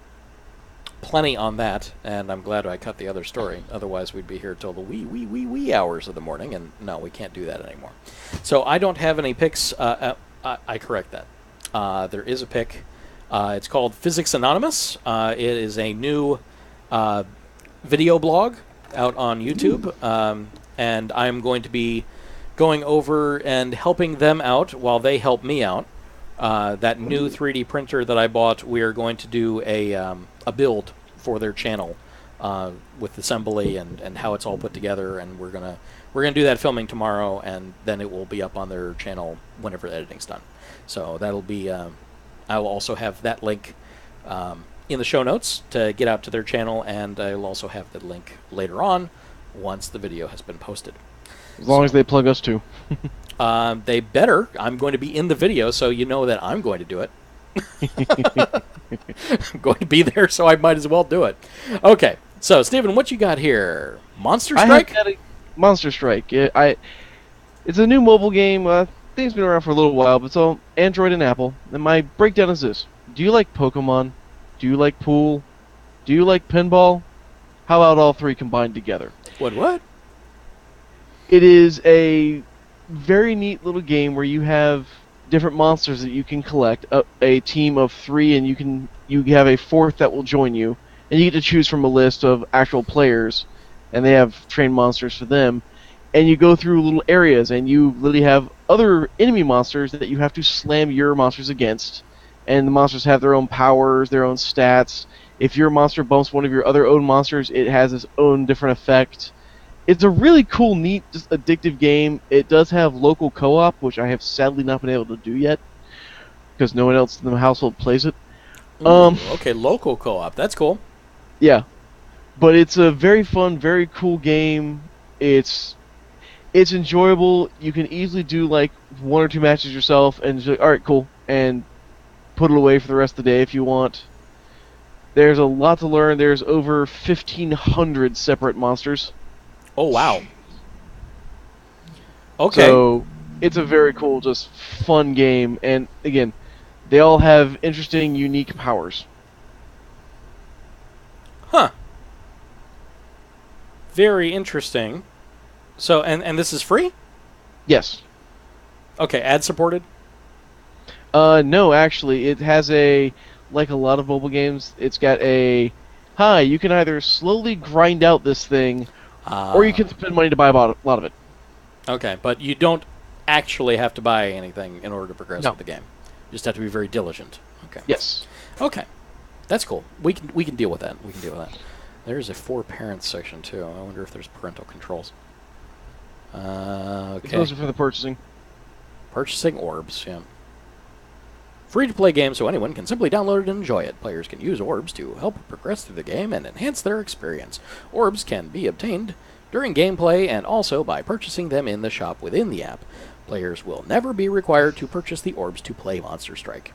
plenty on that, and I'm glad I cut the other story. Otherwise, we'd be here till the wee, wee, wee, wee hours of the morning, and no, we can't do that anymore. So I don't have any picks. Uh, uh, I correct that. Uh, there is a pick. Uh, it's called Physics Anonymous. Uh, it is a new uh, video blog out on YouTube, um, and I'm going to be going over and helping them out while they help me out. Uh, that new three D printer that I bought, we are going to do a um, a build for their channel uh, with assembly and, and how it's all put together, and we're gonna We're going to do that filming tomorrow, and then it will be up on their channel whenever the editing's done. So that'll be, um, I will also have that link um, in the show notes to get out to their channel, and I will also have the link later on once the video has been posted. As long so, as they plug us too. um, they better. I'm going to be in the video, so you know that I'm going to do it. I'm going to be there, so I might as well do it. Okay, so Stephen, what you got here? Monster Strike? I Monster Strike. It, I, it's a new mobile game. Uh, thing's been around for a little while, but it's on Android and Apple. And my breakdown is this: do you like Pokemon? Do you like pool? Do you like pinball? How about all three combined together? What? What? It is a very neat little game where you have different monsters that you can collect, a, a team of three, and you can you have a fourth that will join you, and you get to choose from a list of actual players, and they have trained monsters for them, and you go through little areas, and you literally have other enemy monsters that you have to slam your monsters against, and the monsters have their own powers, their own stats. If your monster bumps one of your other own monsters, it has its own different effect. It's a really cool, neat, just addictive game. It does have local co-op, which I have sadly not been able to do yet, because no one else in the household plays it. Ooh, um, okay, local co-op. That's cool. Yeah. But it's a very fun, very cool game. It's it's enjoyable. You can easily do, like, one or two matches yourself, and just like, all right, cool, and put it away for the rest of the day if you want. There's a lot to learn. There's over fifteen hundred separate monsters. Oh, wow. Okay. So, it's a very cool, just fun game. And, again, they all have interesting, unique powers. Huh. Very interesting. So, and, and this is free? Yes. Okay, ad-supported? Uh, no, actually. It has a, like a lot of mobile games, it's got a, hi, you can either slowly grind out this thing, Uh, or you can spend money to buy a lot of it. Okay, but you don't actually have to buy anything in order to progress no. with the game. You just have to be very diligent. Okay. Yes. Okay, that's cool. We can we can deal with that. We can deal with that. There's a for parents section too. I wonder if there's parental controls. Uh, okay. Those are for the purchasing. Purchasing orbs. Yeah. Free-to-play game, so anyone can simply download it and enjoy it. Players can use orbs to help progress through the game and enhance their experience. Orbs can be obtained during gameplay and also by purchasing them in the shop within the app. Players will never be required to purchase the orbs to play Monster Strike.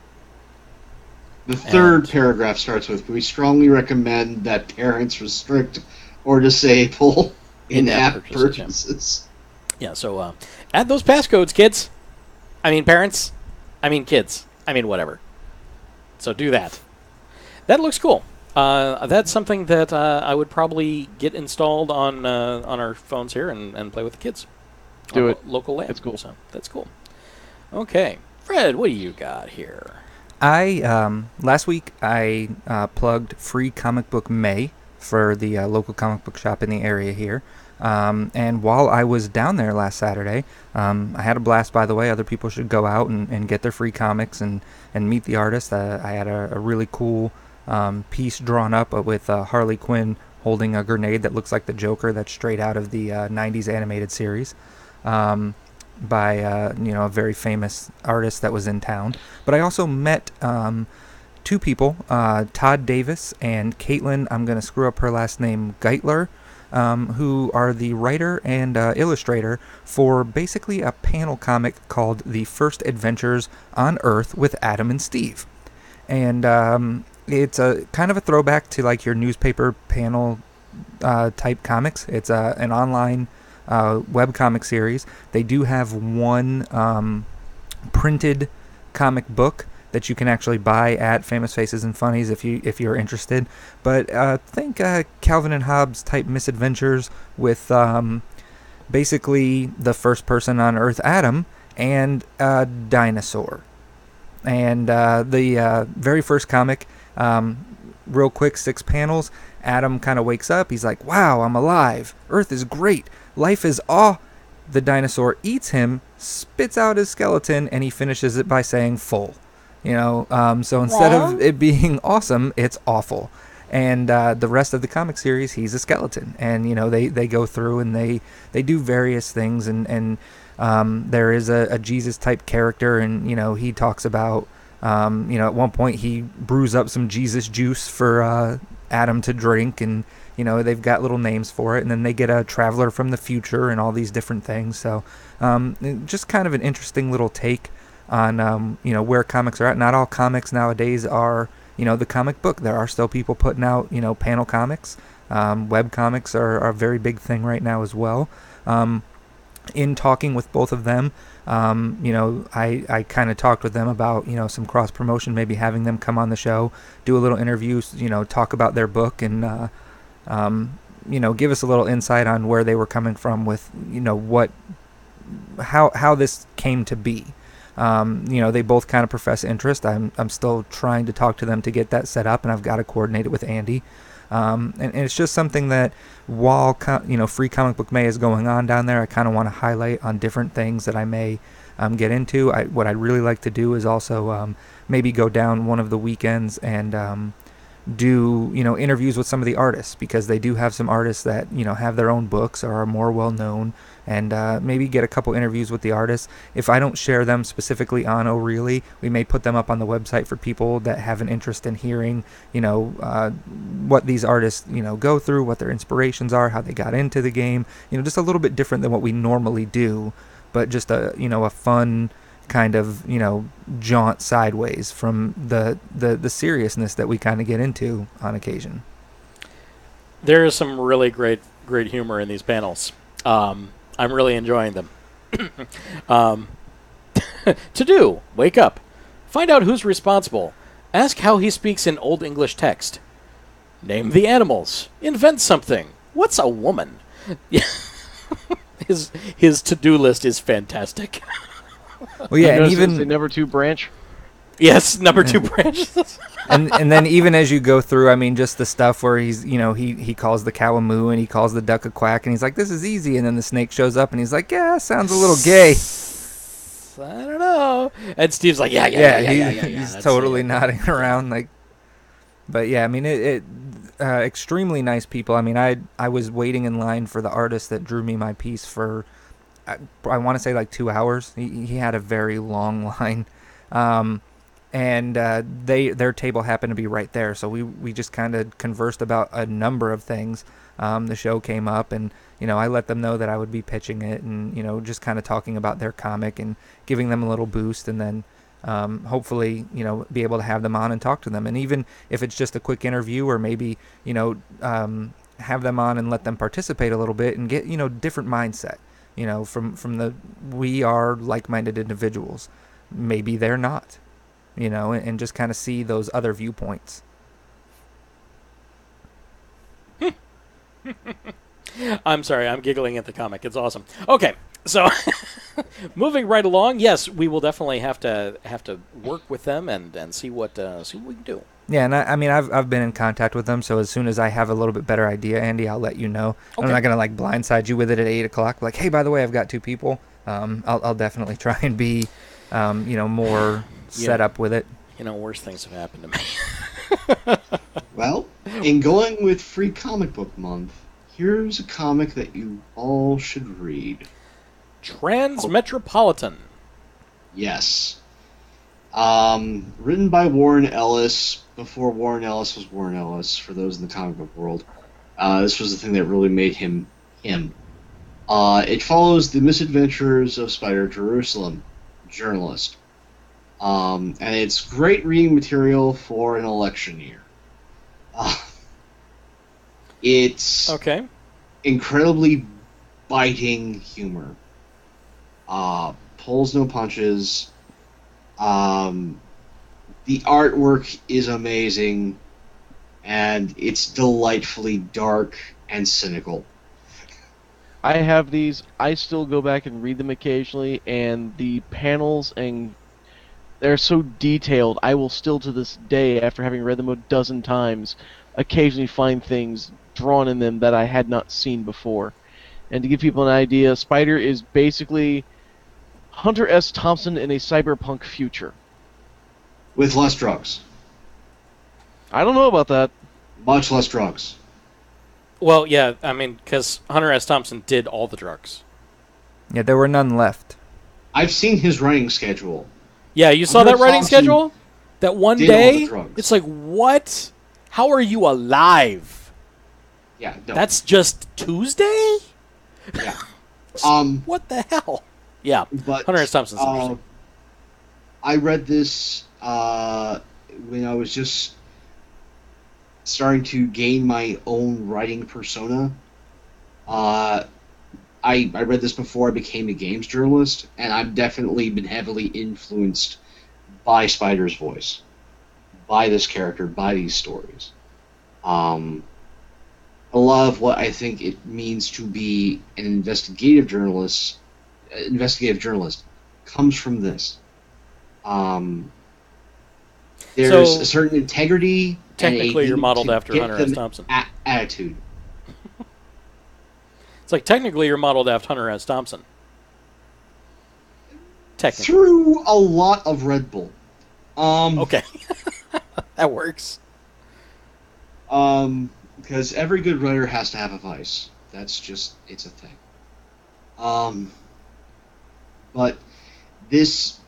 The third and paragraph starts with, we strongly recommend that parents restrict or disable in-app, in-app purchases. purchases. Yeah, so uh, add those passcodes, kids. I mean, parents. I mean, kids. I mean, whatever. So do that. That looks cool. Uh, that's something that uh, I would probably get installed on uh, on our phones here and, and play with the kids. Do it. Lo- local land. That's cool. So that's cool. Okay. Fred, what do you got here? I um, last week, I uh, plugged Free Comic Book May for the uh, local comic book shop in the area here. Um, and while I was down there last Saturday, um, I had a blast, by the way. Other people should go out and, and get their free comics and, and meet the artist. Uh, I had a, a really cool um, piece drawn up with uh, Harley Quinn holding a grenade that looks like the Joker. That's straight out of the uh, nineties animated series um, by uh, you know, a very famous artist that was in town. But I also met um, two people, uh, Todd Davis and Caitlin, I'm going to screw up her last name, Geitler. Um, who are the writer and uh, illustrator for basically a panel comic called The First Adventures on Earth with Adam and Steve. And um, it's a kind of a throwback to like your newspaper panel uh, type comics. It's uh, an online uh, webcomic series. They do have one um, printed comic book that you can actually buy at Famous Faces and Funnies if you if you're interested. But uh, think uh, Calvin and Hobbes type misadventures with um, basically the first person on Earth, Adam, and a dinosaur. And uh, the uh, very first comic, um, real quick, six panels. Adam kind of wakes up. He's like, "Wow, I'm alive. Earth is great. Life is awe." The dinosaur eats him, spits out his skeleton, and he finishes it by saying "full." You know, um, so instead yeah. of it being awesome, it's awful. And uh, the rest of the comic series, he's a skeleton. And, you know, they, they go through and they, they do various things. And, and um, there is a, a Jesus-type character. And, you know, he talks about, um, you know, at one point he brews up some Jesus juice for uh, Adam to drink. And, you know, they've got little names for it. And then they get a traveler from the future and all these different things. So um, just kind of an interesting little take on, um, you know, where comics are at. Not all comics nowadays are... you know, the comic book. There are still people putting out, you know, panel comics. Um, web comics are, are a very big thing right now as well. Um, in talking with both of them, um, you know, I, I kind of talked with them about, you know, some cross promotion, maybe having them come on the show, do a little interview, you know, talk about their book and, uh, um, you know, give us a little insight on where they were coming from with, you know, what, how, how this came to be. Um, you know, they both kind of profess interest. I'm I'm still trying to talk to them to get that set up, and I've got to coordinate it with Andy. Um, and, and it's just something that while, com- you know, Free Comic Book May is going on down there, I kind of want to highlight on different things that I may um, get into. I, what I'd really like to do is also um, maybe go down one of the weekends and um, do, you know, interviews with some of the artists, because they do have some artists that, you know, have their own books or are more well-known. And uh, maybe get a couple interviews with the artists. If I don't share them specifically on O'Reilly, we may put them up on the website for people that have an interest in hearing, you know, uh, what these artists, you know, go through, what their inspirations are, how they got into the game. You know, just a little bit different than what we normally do, but just a, you know, a fun kind of, you know, jaunt sideways from the the, the seriousness that we kind of get into on occasion. There is some really great, great humor in these panels. Um I'm really enjoying them. um, to do, wake up. Find out who's responsible. Ask how he speaks in Old English text. Name the animals. Invent something. What's a woman? his his to-do list is fantastic. Well, yeah, and even... the number two branch? Yes, number two branch. and and then even as you go through, I mean, just the stuff where he's, you know, he, he calls the cow a moo and he calls the duck a quack, and he's like, this is easy. And then the snake shows up and he's like, yeah, sounds a little gay. I don't know. And Steve's like, yeah, yeah, yeah, yeah, he, yeah, yeah, yeah. He's That's totally it. nodding around. like. But yeah, I mean, it, it uh, extremely nice people. I mean, I, I was waiting in line for the artist that drew me my piece for, I, I want to say like two hours. He, he had a very long line. Um, And uh, they their table happened to be right there, so we, we just kind of conversed about a number of things. Um, the show came up, and you know I let them know that I would be pitching it, and you know just kind of talking about their comic and giving them a little boost, and then um, hopefully you know be able to have them on and talk to them. And even if it's just a quick interview, or maybe you know um, have them on and let them participate a little bit and get you know different mindset. You know from from the we are like-minded individuals. Maybe they're not. You know, and, and just kind of see those other viewpoints. I'm sorry, I'm giggling at the comic. It's awesome. Okay, so moving right along. Yes, we will definitely have to have to work with them and and see what uh, see what we can do. Yeah, and I, I mean, I've I've been in contact with them, so as soon as I have a little bit better idea, Andy, I'll let you know. Okay. I'm not gonna like blindside you with it at eight o'clock. Like, hey, by the way, I've got two people. Um, I'll I'll definitely try and be, um, you know, more. set yeah. up with it. You know, worse things have happened to me. Well, in going with Free Comic Book Month, here's a comic that you all should read. Transmetropolitan. Yes. Um, written by Warren Ellis, before Warren Ellis was Warren Ellis, for those in the comic book world. Uh, this was the thing that really made him him. Uh, it follows the misadventures of Spider Jerusalem, journalist. Um, and it's great reading material for an election year. Uh, it's okay. Incredibly biting humor. Uh, pulls no punches. Um, the artwork is amazing, and it's delightfully dark and cynical. I have these. I still go back and read them occasionally, and the panels and they're so detailed, I will still to this day, after having read them a dozen times, occasionally find things drawn in them that I had not seen before. And to give people an idea, Spider is basically Hunter S. Thompson in a cyberpunk future. With less drugs. I don't know about that. much less drugs. Well, yeah, I mean, because Hunter S. Thompson did all the drugs. Yeah, there were none left. I've seen his writing schedule. Yeah, you saw Hunter that writing Thompson schedule? That one day? It's like, what? How are you alive? Yeah, no. That's just Tuesday? Yeah. um, what the hell? Yeah, but, Hunter S. Thompson's uh, interesting. I read this uh, when I was just starting to gain my own writing persona. Uh, I, I read this before I became a games journalist, and I've definitely been heavily influenced by Spider's voice, by this character, by these stories. Um, a lot of what I think it means to be an investigative journalist, investigative journalist, comes from this. Um, there's so, a certain integrity. Technically, you're modeled after Hunter S. Thompson. A- attitude. It's like, technically, you're modeled after Hunter S. Thompson. Technically. Through a lot of Red Bull. Um, okay. That works. Um, because every good writer has to have a vice. That's just, it's a thing. Um, but this...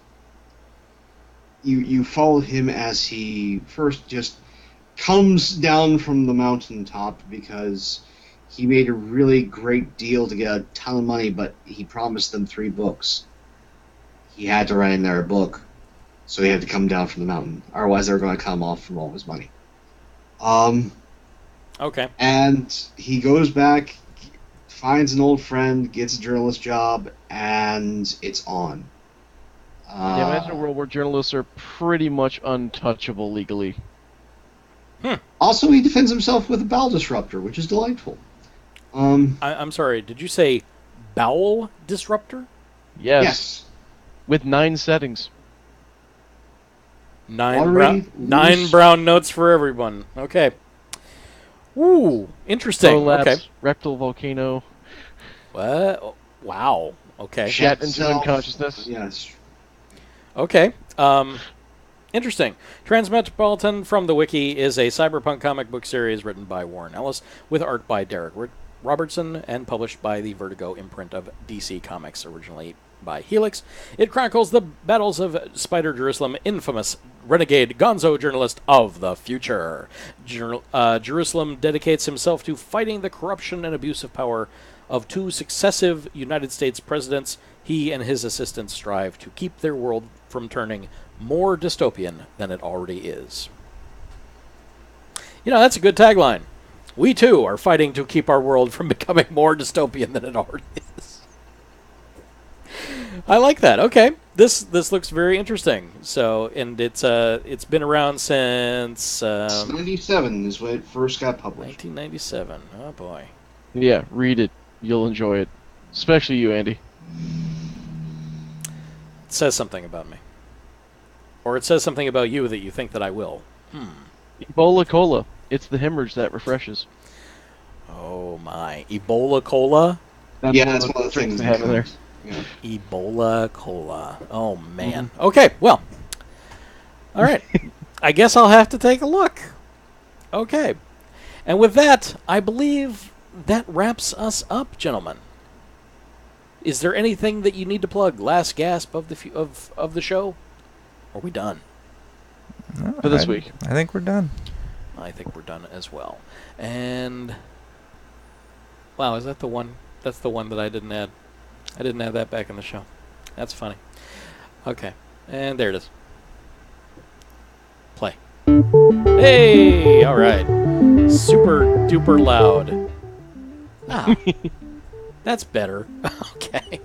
You, you follow him as he first just comes down from the mountaintop because he made a really great deal to get a ton of money, but he promised them three books. He had to write in there a book, so he had to come down from the mountain. Otherwise, they were going to cut him off from all his money. Um, okay. And he goes back, finds an old friend, gets a journalist job, and it's on. Uh, yeah, imagine a world where journalists are pretty much untouchable legally. Hmm. Also, he defends himself with a bowel disruptor, which is delightful. Um, I, I'm sorry, did you say bowel disruptor? Yes. Yes. With nine settings. Nine, brown, nine brown notes for everyone. Okay. Ooh, interesting. Prolapse, okay. Rectal volcano. What? Wow. Okay. Shat into unconsciousness. Yes. Okay, um, interesting. Transmetropolitan from the wiki is a cyberpunk comic book series written by Warren Ellis with art by Derek Robertson and published by the Vertigo imprint of D C Comics, originally by Helix. It chronicles the battles of Spider Jerusalem, infamous renegade gonzo journalist of the future. Jer- uh, Jerusalem dedicates himself to fighting the corruption and abuse of power of two successive United States presidents. He and his assistants strive to keep their world from turning more dystopian than it already is. You know, that's a good tagline. We, too, are fighting to keep our world from becoming more dystopian than it already is. I like that. Okay. This this looks very interesting. So, and it's uh it's been around since... Um, ninety-seven is when it first got published. nineteen ninety-seven. Oh, boy. Yeah, read it. You'll enjoy it. Especially you, Andy. It says something about me. Or it says something about you that you think that I will. Hmm. Ebola Cola. It's the hemorrhage that refreshes. Oh, my. Ebola Cola? That's yeah, that's one of the things they have in there. Yeah. Ebola Cola. Oh, man. Mm-hmm. Okay, well. All right. I guess I'll have to take a look. Okay. And with that, I believe that wraps us up, gentlemen. Is there anything that you need to plug? Last gasp of the f- of of the show? Are we done? No, for this I, week. I think we're done. I think we're done as well. And wow, is that the one? That's the one that I didn't add. I didn't add that back in the show. That's funny. Okay. And there it is. Play. Hey, all right. Super duper loud. Ah. That's better. Okay.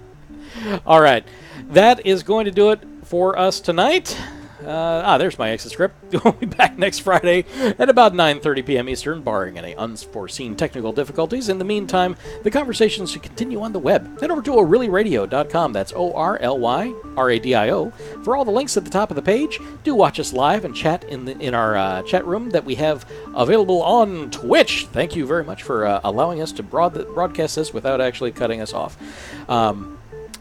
All right. That is going to do it for us tonight. Uh, ah, there's my exit script. We'll be back next Friday at about nine thirty p.m. Eastern, barring any unforeseen technical difficulties. In the meantime, the conversations should continue on the web. Head over to O'Reilly Radio dot com. That's O R L Y R A D I O. For all the links at the top of the page, do watch us live and chat in the, in our uh, chat room that we have available on Twitch. Thank you very much for uh, allowing us to broad- broadcast this without actually cutting us off. Um,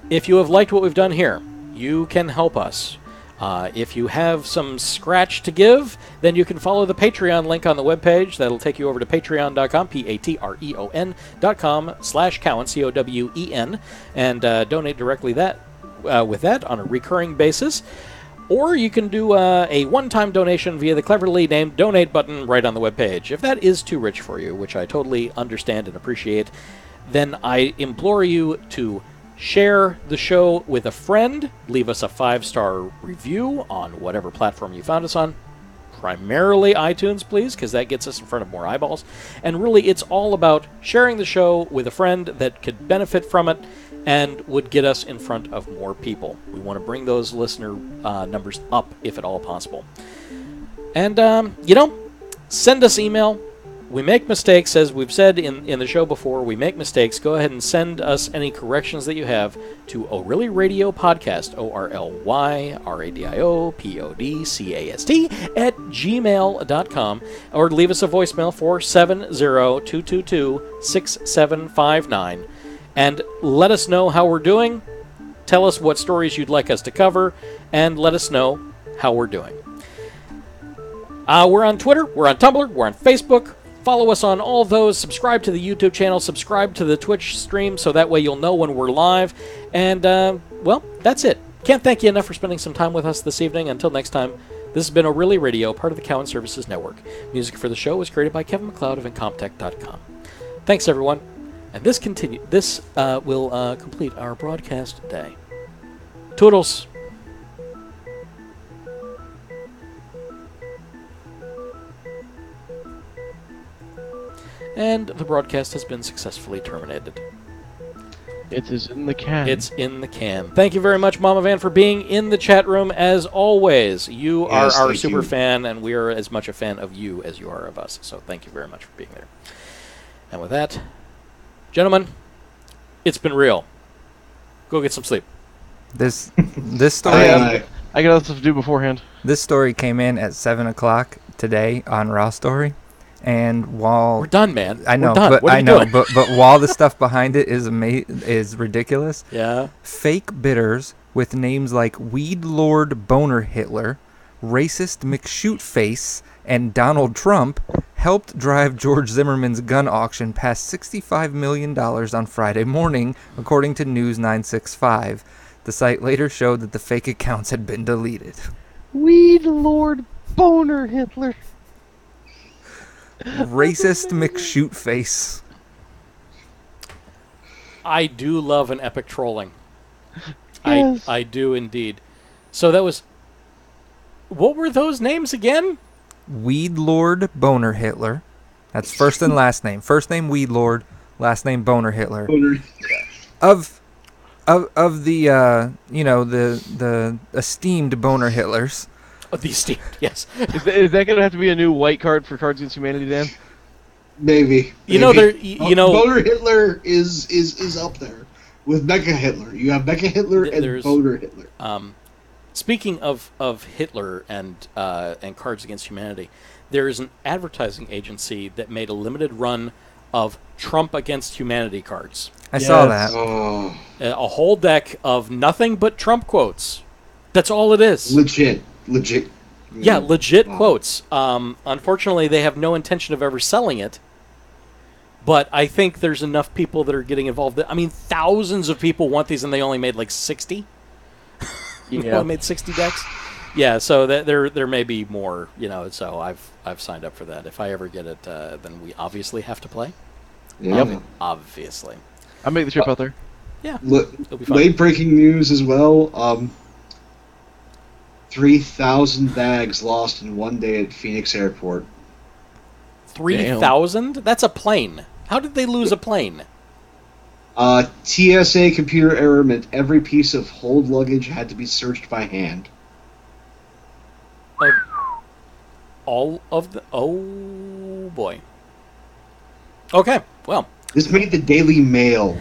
if you have liked what we've done here, you can help us. Uh, if you have some scratch to give, then you can follow the Patreon link on the webpage. That'll take you over to patreon dot com, P A T R E O N dot com slash Cowen, C O W E N, and uh, donate directly that uh, with that on a recurring basis. Or you can do uh, a one-time donation via the cleverly named donate button right on the webpage. If that is too rich for you, which I totally understand and appreciate, then I implore you to share the show with a friend, leave us a five-star review on whatever platform you found us on, primarily iTunes, please, because that gets us in front of more eyeballs. And really, it's all about sharing the show with a friend that could benefit from it and would get us in front of more people. We want to bring those listener uh, numbers up, if at all possible. And, um, you know, send us email. We make mistakes, as we've said in, in the show before. We make mistakes. Go ahead and send us any corrections that you have to O'Reilly Radio Podcast, O R L Y R A D I O P O D C A S T, at gmail dot com, or leave us a voicemail for seven zero two two two six seven five nine. And let us know how we're doing. Tell us what stories you'd like us to cover, and let us know how we're doing. Uh, we're on Twitter. We're on Tumblr. We're on Facebook. Follow us on all those. Subscribe to the YouTube channel. Subscribe to the Twitch stream, so that way you'll know when we're live. And, uh, well, that's it. Can't thank you enough for spending some time with us this evening. Until next time, this has been O'Reilly Radio, part of the Cowan Services Network. Music for the show was created by Kevin MacLeod of Incomptech dot com. Thanks, everyone. And this continue. This uh, will uh, complete our broadcast day. Toodles. And the broadcast has been successfully terminated. It is in the can. It's in the can. Thank you very much, Mama Van, for being in the chat room as always. You yes, are our super you. fan, and we are as much a fan of you as you are of us. So thank you very much for being there. And with that, gentlemen, it's been real. Go get some sleep. This this story... I, I, I got stuff to do beforehand. This story came in at seven o'clock today on Raw Story. And while we're done, man, I know, but I know, but but while the stuff behind it is ama- is ridiculous, yeah. Fake bitters with names like Weed Lord Boner Hitler, Racist McShootface, and Donald Trump helped drive George Zimmerman's gun auction past sixty-five million dollars on Friday morning, according to News nine sixty-five. The site later showed that the fake accounts had been deleted. Weed Lord Boner Hitler. Racist McShootface. I do love an epic trolling. Yes. I I do indeed. So that was... What were those names again? Weed Lord Boner Hitler. That's first and last name. First name Weed Lord, last name Boner Hitler. Boner. Of of of the uh, you know the the esteemed Boner Hitlers. Oh, the esteemed, yes. Is that, is that going to have to be a new white card for Cards Against Humanity, Dan? Maybe. You maybe. know, there. You, you know, Boner Hitler is, is is up there with Becca Hitler. You have Becca Hitler and Boner Hitler. Um, speaking of, of Hitler and uh, and Cards Against Humanity, there is an advertising agency that made a limited run of Trump Against Humanity cards. I yes. saw that. Oh. A whole deck of nothing but Trump quotes. That's all it is. Legit. Legit. Yeah, legit wow. quotes. Um, unfortunately, they have no intention of ever selling it. But I think there's enough people that are getting involved. That, I mean, thousands of people want these, and they only made like sixty. You yeah. know, made sixty decks. Yeah, so that, there there may be more. You know, so I've I've signed up for that. If I ever get it, uh, then we obviously have to play. Yep. Um, obviously. I'll make the trip uh, out there. Yeah. L- late breaking news as well. Um, three thousand bags lost in one day at Phoenix Airport. three thousand? That's a plane. How did they lose a plane? Uh, T S A computer error meant every piece of hold luggage had to be searched by hand. Uh, all of the... Oh, boy. Okay, well. This made the Daily Mail.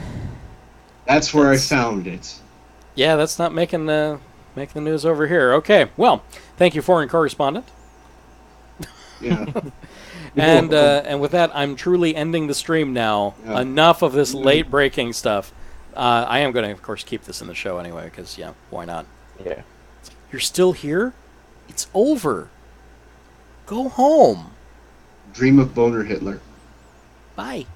That's where that's, I found it. Yeah, that's not making the... Make the news over here. Okay, well, thank you, foreign correspondent. Yeah. and uh, and with that, I'm truly ending the stream now. Yeah. Enough of this late breaking stuff. Uh, I am going to, of course, keep this in the show anyway, because yeah, why not? Yeah. You're still here? It's over. Go home. Dream of Boner Hitler. Bye.